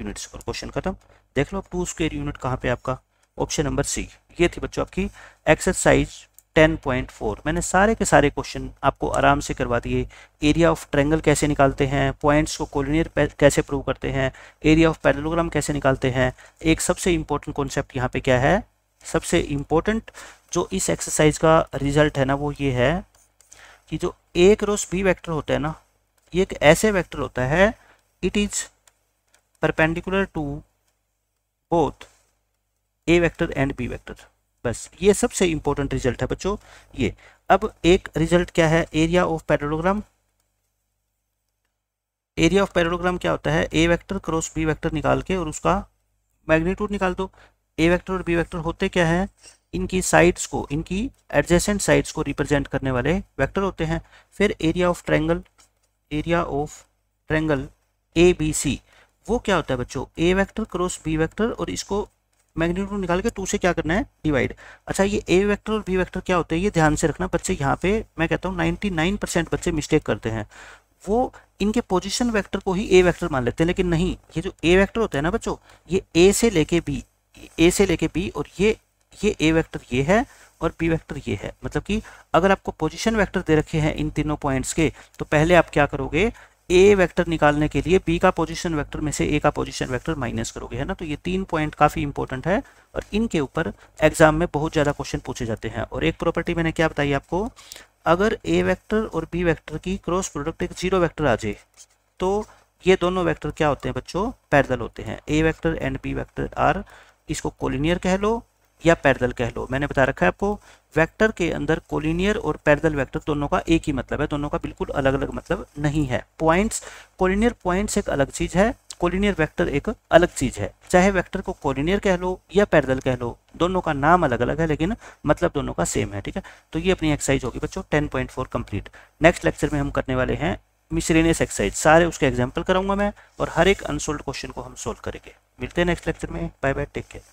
यूनिट्स और क्वेश्चन खत्म। देख लो अब 2 स्क्वायर यूनिट कहाँ पे आपका ऑप्शन नंबर सी। ये थी बच्चों आपकी एक्सरसाइज 10.4। मैंने सारे के सारे क्वेश्चन आपको आराम से करवा दिए, एरिया ऑफ ट्रायंगल कैसे निकालते हैं, पॉइंट्स को कोलिनियर कैसे प्रूव करते हैं, एरिया ऑफ पैरेललोग्राम कैसे निकालते हैं। एक सबसे इम्पोर्टेंट कॉन्सेप्ट यहाँ पे क्या है, सबसे इम्पोर्टेंट जो इस एक्सरसाइज का रिजल्ट है ना वो ये है कि जो A क्रॉस B वेक्टर होता है ना, ये एक ऐसे वेक्टर होता है it is perpendicular to both A vector and B vector. बस ये सबसे इम्पोर्टेंट रिजल्ट है बच्चों ये। अब एक रिजल्ट क्या है, area of parallelogram. Area of parallelogram क्या होता है, ए वेक्टर क्रॉस बी वेक्टर निकाल के और उसका मैग्नीट्यूड निकाल दो। ए वेक्टर और बी वेक्टर होते क्या है, इनकी साइड्स को, इनकी एडजेसेंट साइड्स को रिप्रेजेंट करने वाले वेक्टर होते हैं। फिर area of triangle, area of triangle A B C वो क्या होता है बच्चों, ए वेक्टर क्रॉस बी वेक्टर और इसको मैग्नीट्यूड निकाल के 2 से क्या करना है डिवाइड। अच्छा ये ए वेक्टर और बी वेक्टर क्या होते हैं, ये ध्यान से रखना बच्चे। यहाँ पे मैं कहता हूँ 99% बच्चे मिस्टेक करते हैं, वो इनके पोजीशन वेक्टर को ही ए वेक्टर मान लेते हैं, लेकिन नहीं, ये जो ए वेक्टर होता है ना बच्चों, ये ए से लेके बी, ए से लेके बी, और ये ए वेक्टर ये है और बी वेक्टर ये है। मतलब कि अगर आपको पोजीशन वेक्टर दे रखे हैं इन तीनों पॉइंट्स के, तो पहले आप क्या करोगे, ए वेक्टर निकालने के लिए बी का पोजीशन वेक्टर में से ए का पोजीशन वेक्टर माइनस करोगे, है ना। तो ये 3 पॉइंट काफ़ी इंपॉर्टेंट है और इनके ऊपर एग्जाम में बहुत ज़्यादा क्वेश्चन पूछे जाते हैं। और एक प्रॉपर्टी मैंने क्या बताई आपको, अगर ए वेक्टर और बी वेक्टर की क्रॉस प्रोडक्ट एक जीरो वेक्टर आ जाए तो ये दोनों वेक्टर क्या होते हैं बच्चों, पैरेलल होते हैं। A vector and B vector are, इसको कोलिनियर कह लो या पैरेलल कह लो। मैंने बता रखा है आपको वेक्टर के अंदर कोलिनियर और पैरेलल वेक्टर दोनों का एक ही मतलब है, दोनों का बिल्कुल अलग अलग मतलब नहीं है। पॉइंट्स, कोलिनियर पॉइंट्स एक अलग चीज़ है, कोलिनियर वेक्टर एक अलग चीज़ है। चाहे वेक्टर को कोलिनियर कह लो या पैरेलल कह लो, दोनों का नाम अलग अलग है लेकिन मतलब दोनों का सेम है, ठीक है। तो ये अपनी एक्सरसाइज होगी बच्चों 10.4 कंप्लीट। नेक्स्ट लेक्चर में हम करने वाले हैं मिसलेनियस एक्सरसाइज, सारे उसके एग्जाम्पल कराऊंगा मैं और हर एक अनसोल्व क्वेश्चन को हम सोल्व करेंगे। मिलते हैं नेक्स्ट लेक्चर में, बाय बाय, टेक केयर।